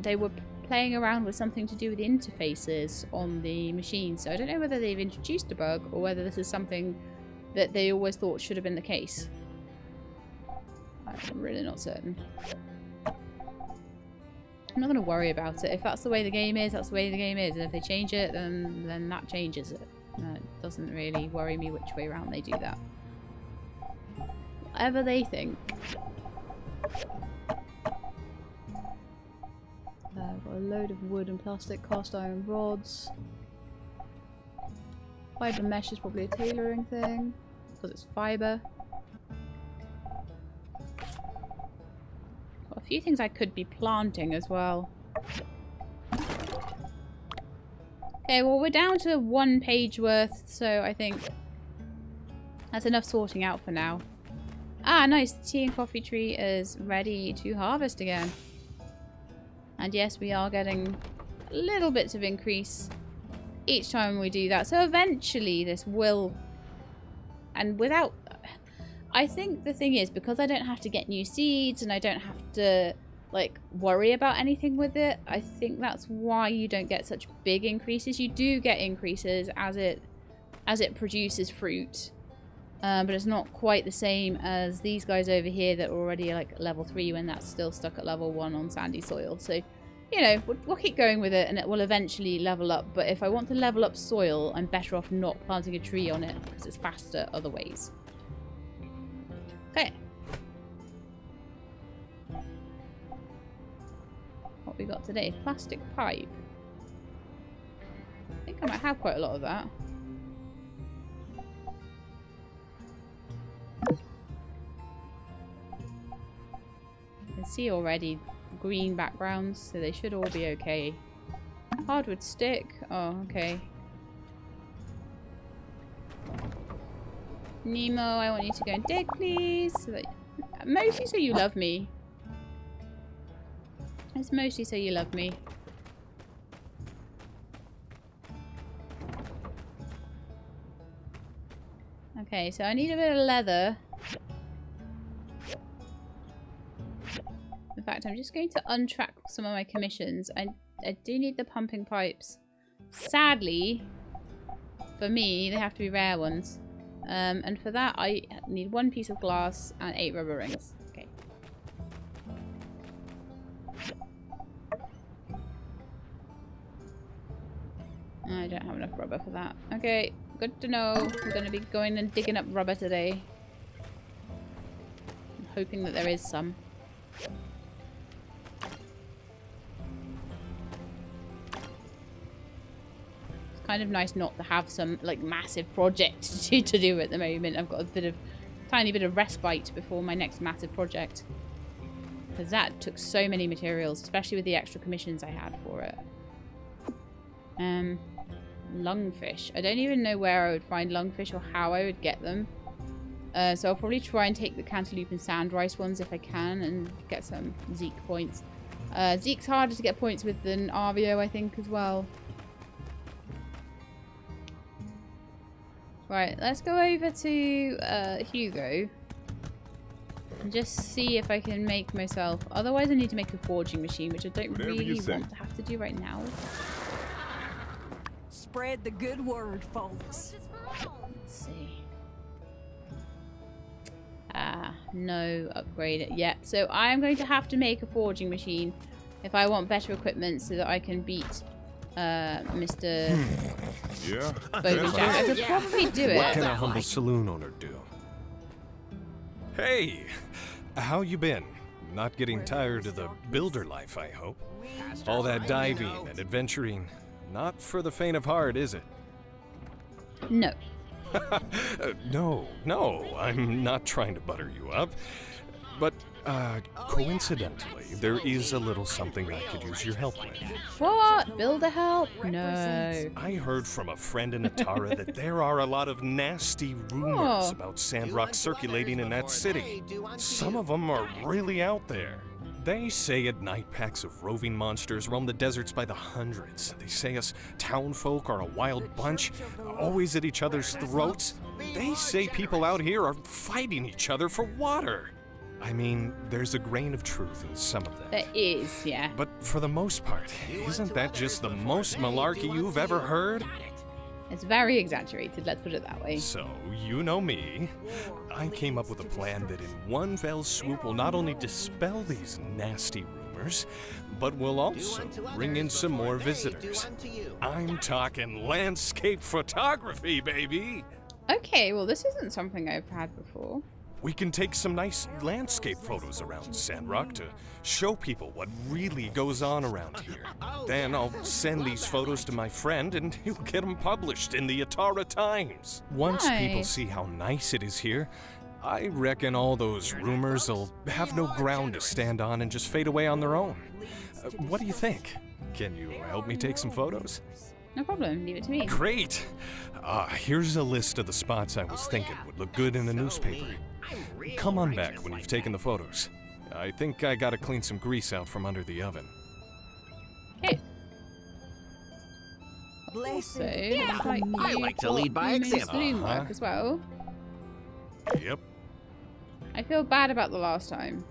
they were playing around with something to do with the interfaces on the machine. So I don't know whether they've introduced a bug or whether this is something that they always thought should have been the case. I'm really not certain. I'm not going to worry about it. If that's the way the game is, that's the way the game is. And if they change it, then, then that changes it. Uh, it doesn't really worry me which way around they do that. Whatever they think. Uh, I've got a load of wood and plastic cast iron rods. Fibre mesh is probably a tailoring thing, because it's fibre. A few things I could be planting as well. Okay, well, we're down to one page worth, so I think that's enough sorting out for now. Ah, nice. The tea and coffee tree is ready to harvest again. And yes, we are getting little bits of increase each time we do that. So eventually this will... And without... I think the thing is, because I don't have to get new seeds and I don't have to, like, worry about anything with it, I think that's why you don't get such big increases. You do get increases as it, as it produces fruit. Um, but it's not quite the same as these guys over here that are already like level three when that's still stuck at level one on sandy soil. So, you know, we'll, we'll keep going with it and it will eventually level up. But if I want to level up soil, I'm better off not planting a tree on it because it's faster other ways. Okay. What we got today? Plastic pipe. I think I might have quite a lot of that. See already green backgrounds, so they should all be okay. Hardwood stick. Oh, okay. Nemo, I want you to go and dig, please. So that, mostly so you love me. It's mostly so you love me. Okay, so I need a bit of leather. In fact, I'm just going to untrack some of my commissions. I, I do need the pumping pipes. Sadly, for me, they have to be rare ones. Um, and for that, I need one piece of glass and eight rubber rings. Okay. I don't have enough rubber for that. Okay, good to know. We're going to be going and digging up rubber today. I'm hoping that there is some. Kind of nice not to have some like massive project to, to do at the moment. I've got a bit of tiny bit of respite before my next massive project, because that took so many materials, especially with the extra commissions I had for it. Um, lungfish. I don't even know where I would find lungfish or how I would get them. Uh, so I'll probably try and take the cantaloupe and sand rice ones if I can and get some Zeke points. Uh, Zeke's harder to get points with than R V O, I think, as well. Right, let's go over to uh, Hugo and just see if I can make myself. Otherwise, I need to make a forging machine, which I don't Whatever really want to have to do right now. Spread the good word, folks. Let's see. Ah, no upgrade it yet. So I'm going to have to make a forging machine if I want better equipment so that I can beat uh, Mister Yeah. Bogan Jack. I could yeah. probably do it. What can a humble saloon owner do? Hey, how you been? Not getting tired of the builder life, I hope. All that diving and adventuring, not for the faint of heart, is it? No. no, no, I'm not trying to butter you up. But uh, coincidentally, there is a little something I could use your help with. What? Builder help? No. I heard from a friend in Atara that there are a lot of nasty rumors oh. about Sandrock circulating in that city. Some of them are really out there. They say at night packs of roving monsters roam the deserts by the hundreds. They say us townfolk are a wild bunch, always at each other's throats. They say people out here are fighting each other for water. I mean, there's a grain of truth in some of that. There is, yeah. But for the most part, isn't that just the most malarkey you've ever heard? It's very exaggerated, let's put it that way. So, you know me. I came up with a plan that in one fell swoop will not only dispel these nasty rumors, but will also bring in some more visitors. I'm talking landscape photography, baby! Okay, well this isn't something I've had before. We can take some nice landscape photos around Sandrock to show people what really goes on around here. Then I'll send these photos to my friend and he'll get them published in the Atara Times. Once nice. people see how nice it is here, I reckon all those rumors will have no ground to stand on and just fade away on their own. Uh, what do you think? Can you help me take some photos? No problem, leave it to me. Great! Uh, here's a list of the spots I was thinking would look good in the newspaper. Come on back when you've taken the photos. I think I gotta clean some grease out from under the oven. Hey. Also, yeah, like I like to lead by example. Uh-huh. As well. Yep. I feel bad about the last time.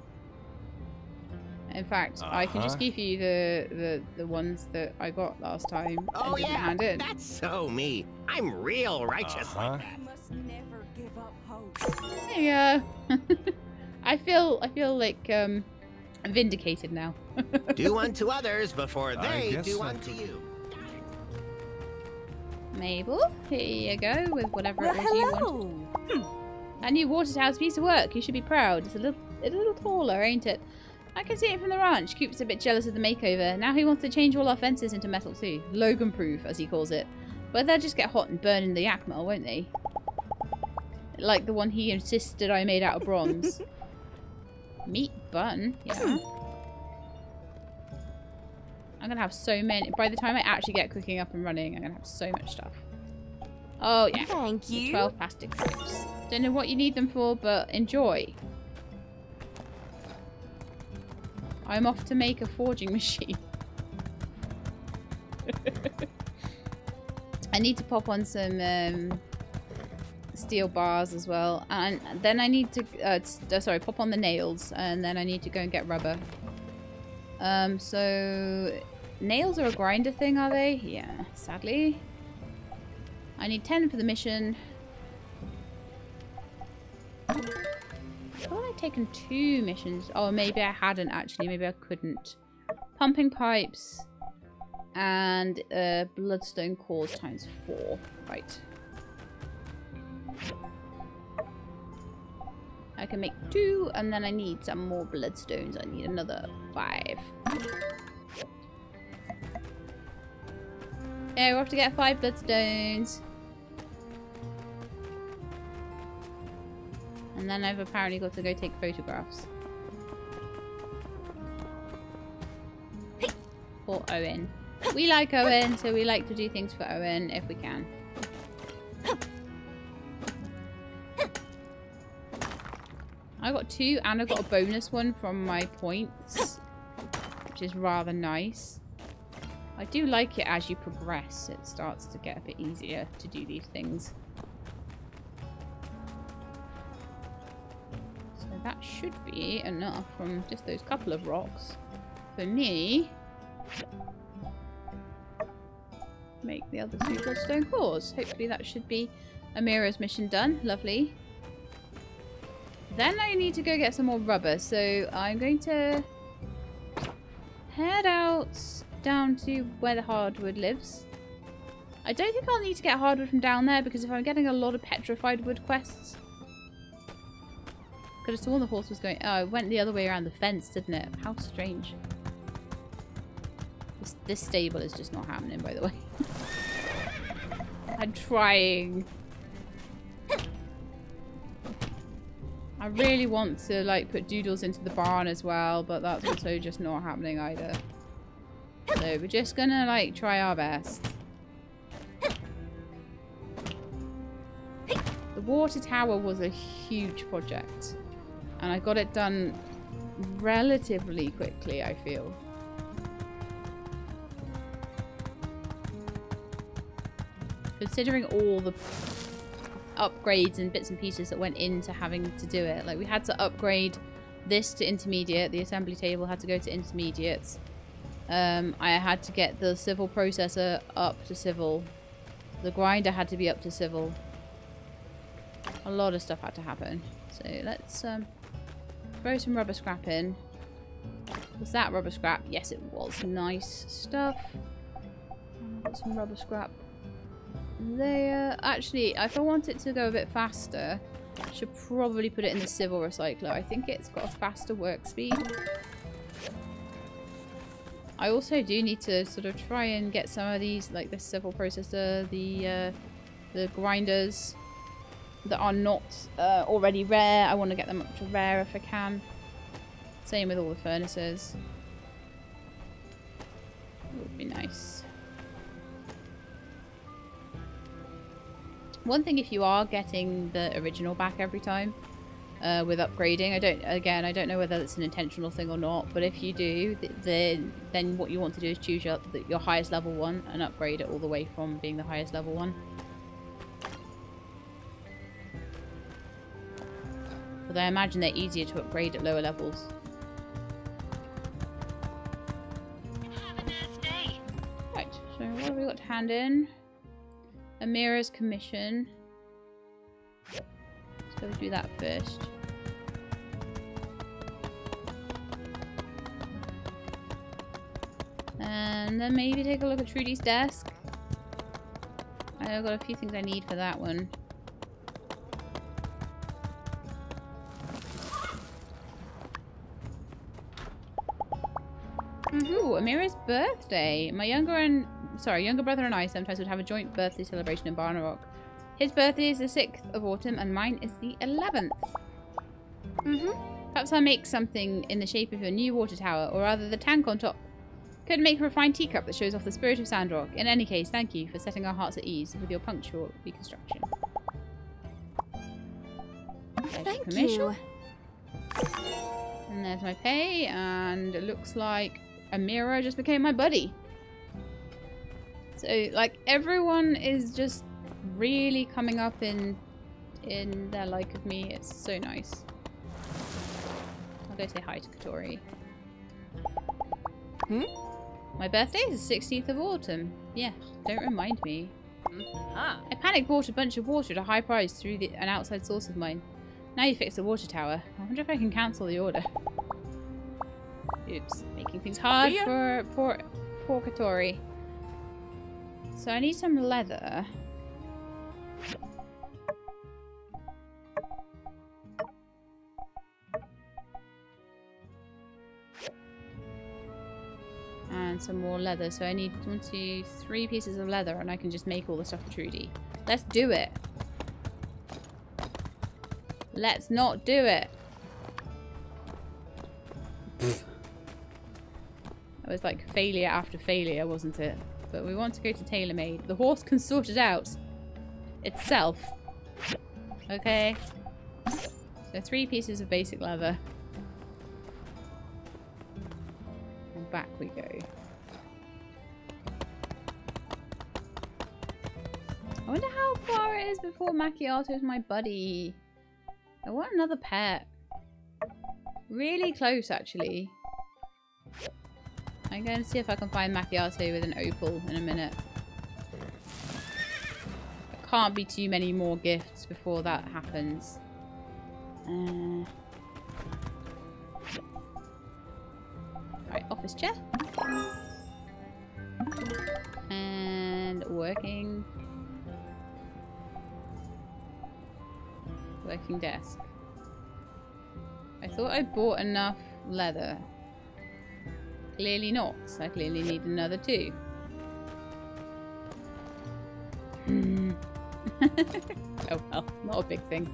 In fact, uh-huh. I can just give you the, the the ones that I got last time. Oh and yeah, hand in. That's so me. I'm real righteous uh-huh. like that. You must never give up hope. Yeah. I feel I feel like um vindicated now. Do unto others before they do so. Unto you. Mabel, here you go with whatever well, it is you want. Hello. A new Watertown's piece of work. You should be proud. It's a little, a little taller, ain't it? I can see it from the ranch. Coop's a bit jealous of the makeover. Now he wants to change all our fences into metal too. Logan-proof, as he calls it. But they'll just get hot and burn in the yak mill, won't they? Like the one he insisted I made out of bronze. Meat bun, yeah. I'm gonna have so many. By the time I actually get cooking up and running, I'm gonna have so much stuff. Oh yeah. Thank you. Twelve plastic strips. Don't know what you need them for, but enjoy. I'm off to make a forging machine. I need to pop on some um, steel bars as well, and then I need to uh, sorry, pop on the nails, and then I need to go and get rubber. Um, so nails are a grinder thing, are they? Yeah, sadly. I need ten for the mission. I thought I'd taken two missions. Oh, maybe I hadn't actually. Maybe I couldn't. Pumping pipes and uh, bloodstone cores times four. Right. I can make two, and then I need some more bloodstones. I need another five. Yeah, we'll have to get five bloodstones. And then I've apparently got to go take photographs. For Owen. We like Owen, so we like to do things for Owen if we can. I got two and I got a bonus one from my points, which is rather nice. I do like it as you progress. It starts to get a bit easier to do these things. So that should be enough from just those couple of rocks. For me, make the other two bloodstone cores. Hopefully that should be Amira's mission done. Lovely. Then I need to go get some more rubber, so I'm going to head out down to where the hardwood lives. I don't think I'll need to get hardwood from down there, because if I'm getting a lot of petrified wood quests... Could have sworn the horse was going... Oh, it went the other way around the fence, didn't it? How strange. This, this stable is just not happening, by the way. I'm trying... I really want to, like, put doodles into the barn as well, but that's also just not happening either. So we're just gonna, like, try our best. The water tower was a huge project, and I got it done relatively quickly, I feel. Considering all the... upgrades and bits and pieces that went into having to do it. Like, we had to upgrade this to intermediate. The assembly table had to go to intermediates. Um, I had to get the civil processor up to civil. The grinder had to be up to civil. A lot of stuff had to happen. So let's um, throw some rubber scrap in. Was that rubber scrap? Yes, it was. Nice stuff. Got some rubber scrap. There. Actually, if I want it to go a bit faster, I should probably put it in the civil recycler. I think it's got a faster work speed. I also do need to sort of try and get some of these, like the civil processor, the uh, the grinders, that are not uh, already rare. I want to get them up to rare if I can. Same with all the furnaces. It would be nice. One thing, if you are getting the original back every time uh, with upgrading, I don't, again, I don't know whether it's an intentional thing or not, but if you do, th then, then what you want to do is choose your, your highest level one and upgrade it all the way from being the highest level one. Although I imagine they're easier to upgrade at lower levels. Have a nice day. Right, so what have we got to hand in? Amira's commission. Let's go do that first. And then maybe take a look at Trudy's desk. I've got a few things I need for that one. Ooh, Amira's birthday. My younger and sorry, younger brother and I sometimes would have a joint birthday celebration in Barnarock. His birthday is the sixth of autumn and mine is the eleventh. Mm-hmm. Perhaps I'll make something in the shape of a new water tower, or rather the tank on top. Could make a refined teacup that shows off the spirit of Sandrock. In any case, thank you for setting our hearts at ease with your punctual reconstruction. There's thank you. And there's my pay, and it looks like Amira just became my buddy. So, like, everyone is just really coming up in in their like of me. It's so nice. I'll go say hi to Katori. Hmm? My birthday is the sixteenth of autumn. Yeah, don't remind me. Ah. I panic bought a bunch of water at a high price through the, an outside source of mine. Now you fix the water tower. I wonder if I can cancel the order. Oops, making things hard for poor, poor Katori. So I need some leather. And some more leather. So I need one, two, three pieces of leather, and I can just make all the stuff for Trudy. Let's do it. Let's not do it. Pfft. It was like failure after failure, wasn't it? But we want to go to TaylorMade. The horse can sort it out itself. Okay. So three pieces of basic leather. And back we go. I wonder how far it is before Macchiato is my buddy. I want another pet. Really close, actually. I'm going to see if I can find Macchiato with an opal in a minute. There can't be too many more gifts before that happens. Uh... Right, office chair. And working... Working desk. I thought I bought enough leather. Clearly not, so I clearly need another two. Mm. Oh well, not a big thing.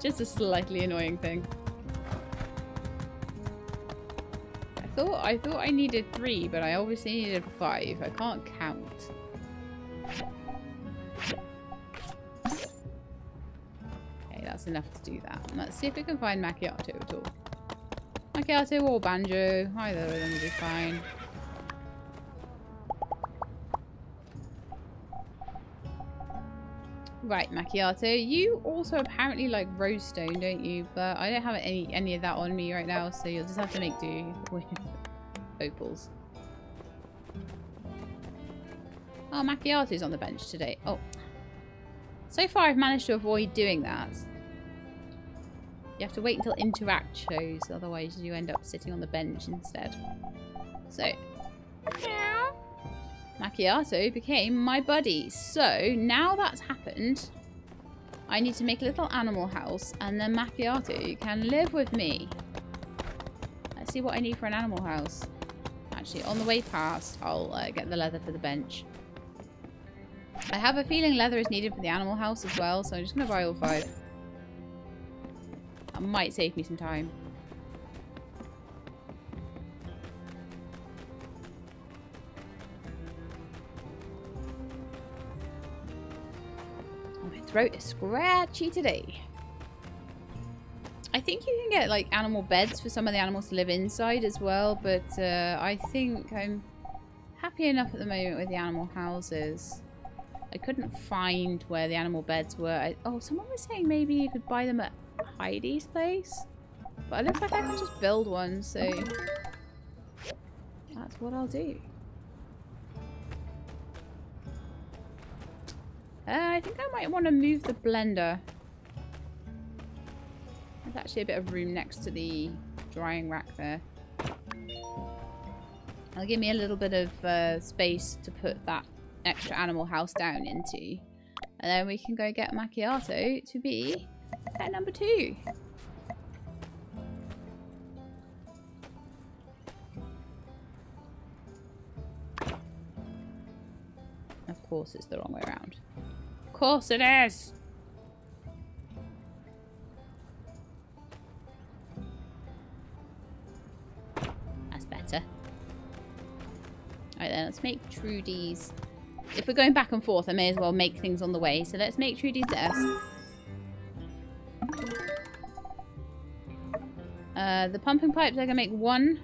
Just a slightly annoying thing. I thought I thought I needed three, but I obviously needed five. I can't count. Okay, that's enough to do that. Let's see if we can find Macchiato at all. Macchiato or Banjo, either of them will be fine. Right, Macchiato, you also apparently like rose stone, don't you? But I don't have any any of that on me right now, so you'll just have to make do with opals. Oh, Macchiato's on the bench today. Oh. So far I've managed to avoid doing that. You have to wait until Interact shows, otherwise you end up sitting on the bench instead. So, Macchiato became my buddy. So, now that's happened, I need to make a little animal house, and then Macchiato can live with me. Let's see what I need for an animal house. Actually, on the way past, I'll uh, get the leather for the bench. I have a feeling leather is needed for the animal house as well, so I'm just going to buy all five. That might save me some time. Oh, my throat is scratchy today. I think you can get, like, animal beds for some of the animals to live inside as well, but uh, I think I'm happy enough at the moment with the animal houses. I couldn't find where the animal beds were. I, oh, someone was saying maybe you could buy them at Heidi's place, but it looks like I can just build one, so that's what I'll do. Uh, I think I might want to move the blender. There's actually a bit of room next to the drying rack there. That'll give me a little bit of uh, space to put that extra animal house down into. And then we can go get Macchiato to be pet number two. Of course it's the wrong way around. Of course it is! Right then, let's make Trudy's. If we're going back and forth, I may as well make things on the way. So let's make Trudy's desk. Uh, the pumping pipes, I can make one.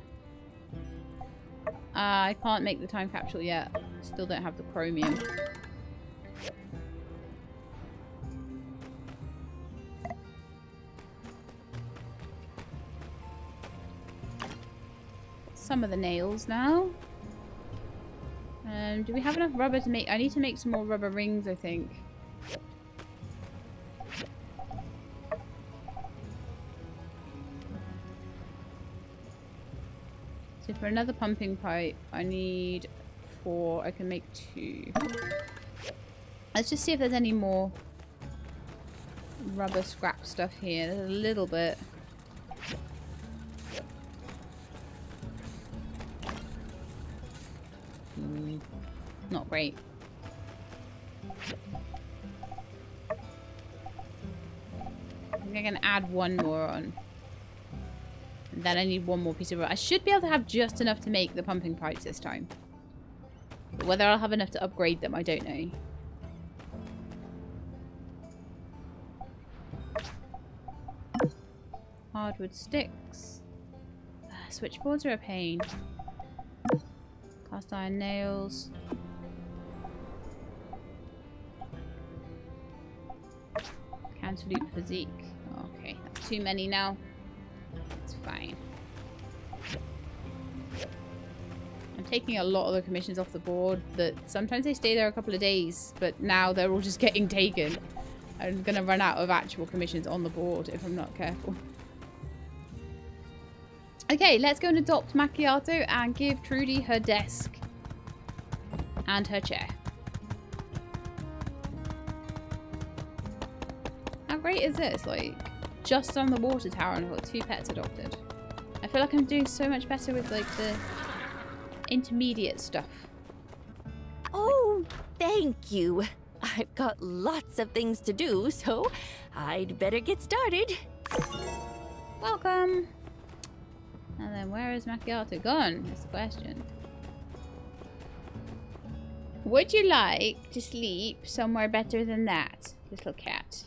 Uh, I can't make the time capsule yet. Still don't have the chromium. Some of the nails now. Um, do we have enough rubber to make... I need to make some more rubber rings, I think. So for another pumping pipe, I need four. I can make two. Let's just see if there's any more rubber scrap stuff here. There's a little bit. Not great. I think I can add one more on. And then I need one more piece of rubber. I should be able to have just enough to make the pumping pipes this time. But whether I'll have enough to upgrade them, I don't know. Hardwood sticks. Uh, switchboards are a pain. Cast iron nails. Absolute physique. Okay, that's too many now. It's fine. I'm taking a lot of the commissions off the board that sometimes they stay there a couple of days, but now they're all just getting taken. I'm gonna run out of actual commissions on the board if I'm not careful. Okay, let's go and adopt Macchiato and give Trudy her desk and her chair. Great is this, like, just on the water tower and I've got two pets adopted. I feel like I'm doing so much better with, like, the intermediate stuff. Oh, thank you. I've got lots of things to do, so I'd better get started. Welcome. And then where is Macchiato gone? That's the question. Would you like to sleep somewhere better than that, little cat?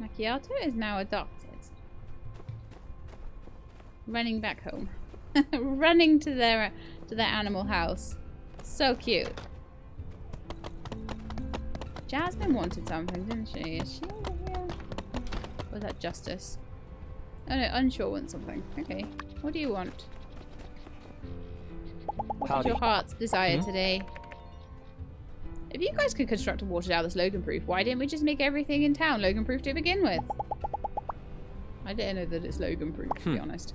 Macchiato is now adopted. Running back home. Running to their to their animal house. So cute. Jasmine wanted something, didn't she? Is she over here? Or was that Justice? Oh no, Unsure wants something. Okay. What do you want? What's your heart's desire hmm? today? If you guys could construct a water tower that's Logan-proof, why didn't we just make everything in town Logan-proof to begin with? I didn't know that it's Logan-proof, to hmm. be honest.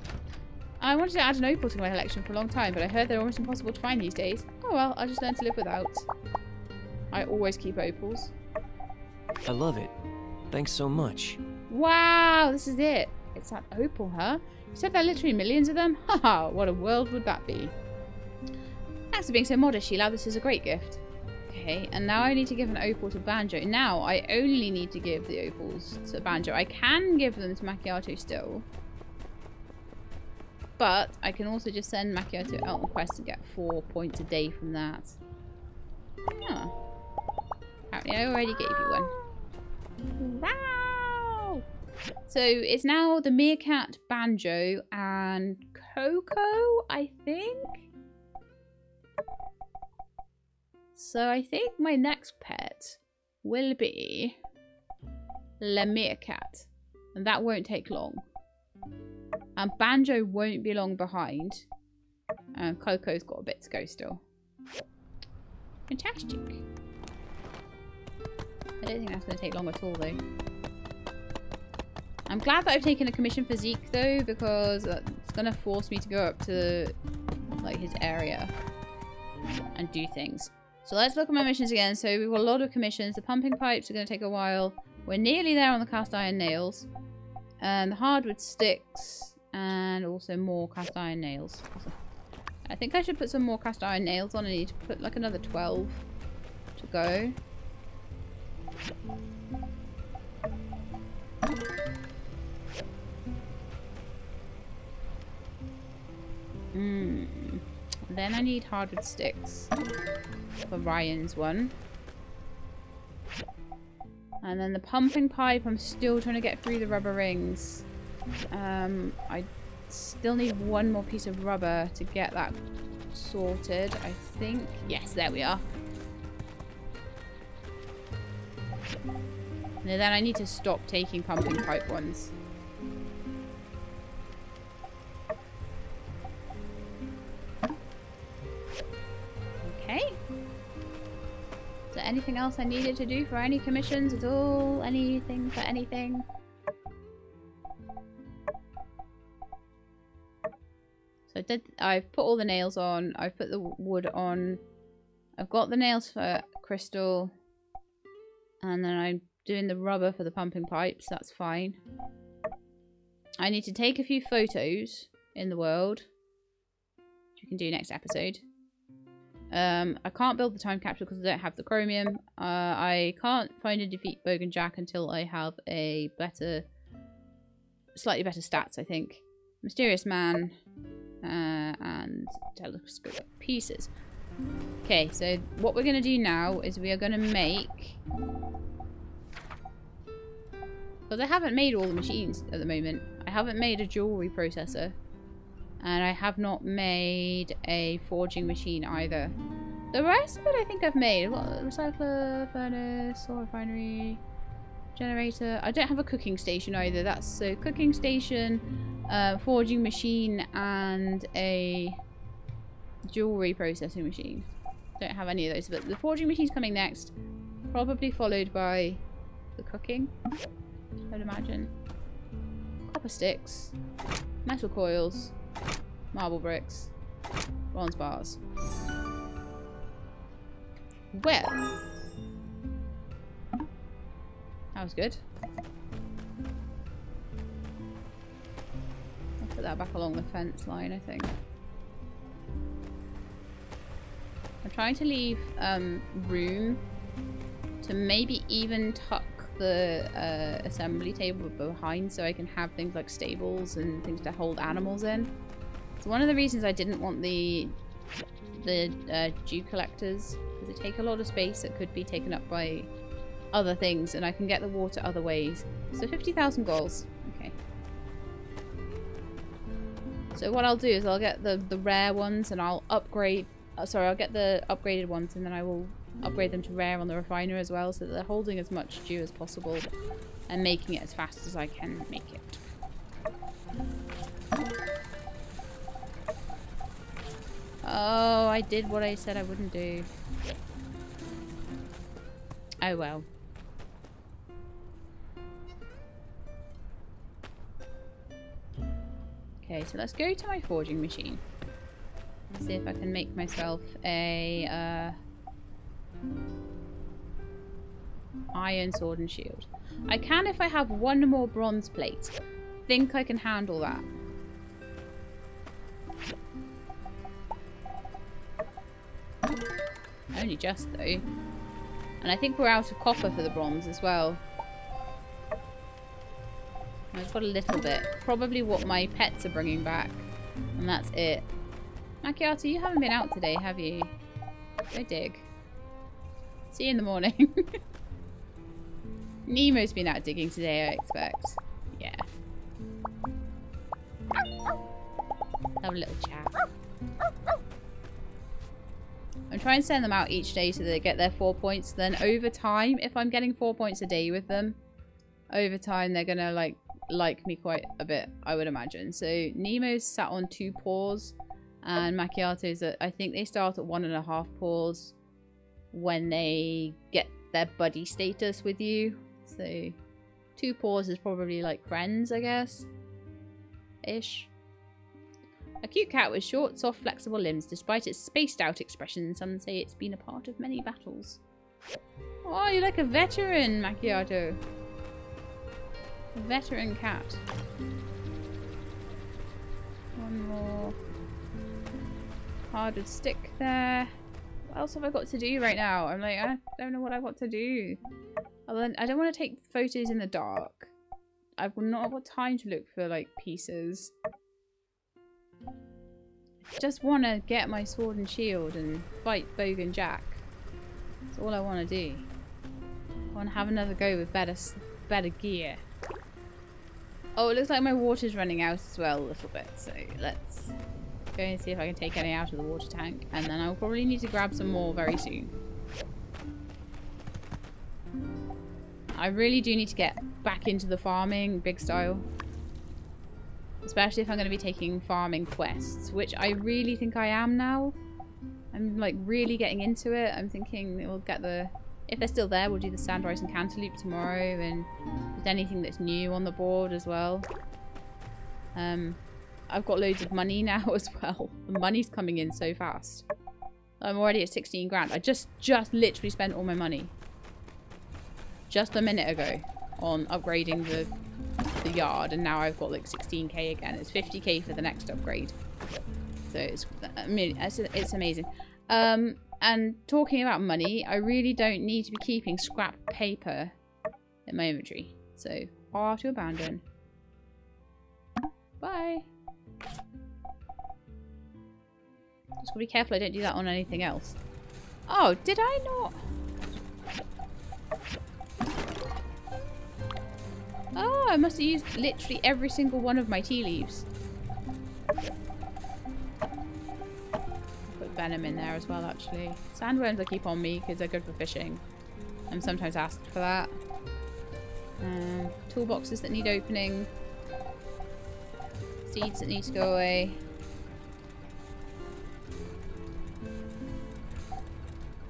I wanted to add an opal to my collection for a long time, but I heard they're almost impossible to find these days. Oh well, I'll just learn to live without. I always keep opals. I love it. Thanks so much. Wow, this is it. It's that opal, huh? You said there are literally millions of them? Haha, what a world would that be? Thanks for being so modest, Sheila. This is a great gift. Okay, and now I need to give an opal to Banjo. Now I only need to give the opals to Banjo. I can give them to Macchiato still. But I can also just send Macchiato out on the quest and get four points a day from that. Huh. Apparently I already gave you one. Wow! So it's now the Meerkat, Banjo, and Coco, I think? So I think my next pet will be Le Meerkat. And that won't take long. And Banjo won't be long behind. And Coco's got a bit to go still. Fantastic. I don't think that's going to take long at all, though. I'm glad that I've taken a commission for Zeke, though, because it's going to force me to go up to, like, his area and do things. So let's look at my missions again. So we've got a lot of commissions. The pumping pipes are going to take a while. We're nearly there on the cast iron nails. And the hardwood sticks. And also more cast iron nails. I think I should put some more cast iron nails on. I need to put like another twelve to go. Mm. Then I need hardwood sticks for Ryan's one. And then the pumping pipe, I'm still trying to get through the rubber rings. Um, I still need one more piece of rubber to get that sorted, I think. Yes, there we are. And then I need to stop taking pumping pipe ones. Okay. Is there anything else I needed to do for any commissions at all? Anything for anything? So I did, I've put all the nails on. I've put the wood on. I've got the nails for Crystal. And then I'm doing the rubber for the pumping pipes. That's fine. I need to take a few photos in the world, which we can do next episode. Um, I can't build the time capsule because I don't have the chromium. Uh, I can't find and defeat Bogan Jack until I have a better, slightly better stats, I think. Mysterious Man. Uh, and telescopic pieces. Okay, so what we're going to do now is we are going to make... Because I haven't made all the machines at the moment. I haven't made a jewellery processor. And I have not made a forging machine either. The rest of it I think I've made. I've got a recycler, furnace, oil refinery, generator. I don't have a cooking station either. That's so cooking station... Uh, forging machine and a jewellery processing machine. Don't have any of those, but the forging machine's coming next, probably followed by the cooking, I'd imagine. Copper sticks, metal coils, marble bricks, bronze bars. Well, that was good. Put that back along the fence line, I think. I'm trying to leave um, room to maybe even tuck the uh, assembly table behind so I can have things like stables and things to hold animals in. It's one of the reasons I didn't want the the uh, dew collectors, because they take a lot of space that could be taken up by other things, and I can get the water other ways. So fifty thousand goals. Okay. So what I'll do is I'll get the, the rare ones and I'll upgrade... Uh, sorry, I'll get the upgraded ones and then I will upgrade them to rare on the refiner as well so that they're holding as much dew as possible and making it as fast as I can make it. Oh, I did what I said I wouldn't do. Oh well. Okay, so let's go to my forging machine. See if I can make myself a uh, iron sword and shield. I can if I have one more bronze plate. think I can handle that. Only just, though. And I think we're out of copper for the bronze as well. I've got a little bit. Probably what my pets are bringing back. And that's it. Macchiato, you haven't been out today, have you? Go dig. See you in the morning. Nemo's been out digging today, I expect. Yeah. Have a little chat. I'm trying to send them out each day so they get their four points. Then over time, if I'm getting four points a day with them, over time they're gonna like like me quite a bit, I would imagine. So Nemo's sat on two paws, and Macchiato's at, I think they start at one and a half paws when they get their buddy status with you. So two paws is probably like friends, I guess. Ish. A cute cat with short, soft, flexible limbs. Despite its spaced-out expression, some say it's been a part of many battles. Oh, you're like a veteran, Macchiato. A veteran cat. One more hardwood stick there. What else have I got to do right now? I'm like, I don't know what I want to do. Other than, I don't want to take photos in the dark. I've not got time to look for like pieces. Just want to get my sword and shield and fight Bogan Jack. That's all I want to do. I want to have another go with better, better gear. Oh, it looks like my water's running out as well a little bit. So let's go and see if I can take any out of the water tank. And then I'll probably need to grab some more very soon. I really do need to get back into the farming big style. Especially if I'm going to be taking farming quests, which I really think I am now. I'm like really getting into it. I'm thinking we'll get the... If they're still there, we'll do the sand rice and cantaloupe tomorrow. And just anything that's new on the board as well. Um, I've got loads of money now as well. The money's coming in so fast. I'm already at sixteen grand. I just, just literally spent all my money. Just a minute ago on upgrading the... the yard, and now I've got like sixteen K again. It's fifty K for the next upgrade, so it's, I mean, it's, it's amazing. Um, and talking about money, I really don't need to be keeping scrap paper in my inventory, so R to abandon. Bye. Just gotta be careful I don't do that on anything else. Oh, did I not? Oh, I must have used literally every single one of my tea leaves. Put venom in there as well, actually. Sandworms I keep on me because they're good for fishing. I'm sometimes asked for that. Um, toolboxes that need opening. Seeds that need to go away.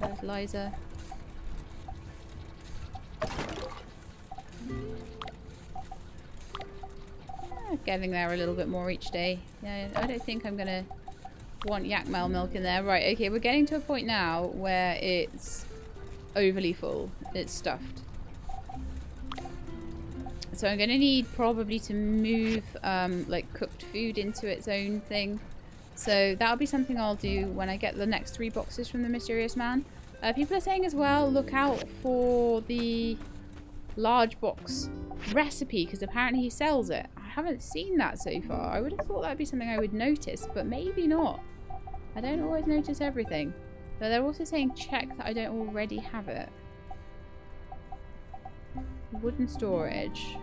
Fertilizer. Getting there a little bit more each day. Yeah, I don't think I'm gonna want Yakmel milk in there. Right, okay, we're getting to a point now where it's overly full. It's stuffed. So I'm gonna need probably to move um, like cooked food into its own thing. So that'll be something I'll do when I get the next three boxes from the Mysterious Man. Uh, people are saying as well, look out for the large box recipe because apparently he sells it. I haven't seen that so far. I would have thought that'd be something I would notice, but maybe not. I don't always notice everything. Though they're also saying check that I don't already have it. Wooden storage.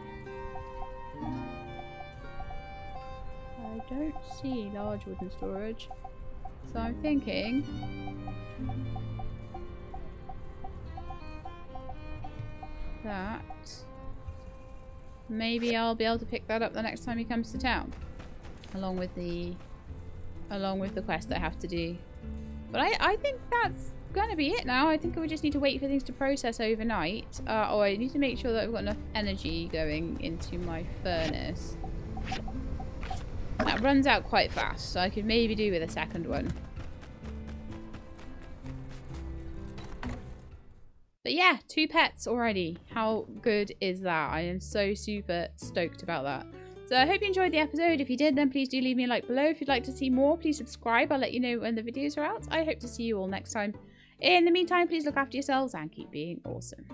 I don't see large wooden storage. So I'm thinking... that... maybe I'll be able to pick that up the next time he comes to town. Along with the along with the quest I have to do. But I, I think that's going to be it now. I think we just need to wait for things to process overnight. Uh, oh, I need to make sure that I've got enough energy going into my furnace. That runs out quite fast, so I could maybe do with a second one. But yeah, two pets already. How good is that? I am so super stoked about that. So I hope you enjoyed the episode. If you did, then please do leave me a like below. If you'd like to see more, please subscribe. I'll let you know when the videos are out. I hope to see you all next time. In the meantime, please look after yourselves and keep being awesome.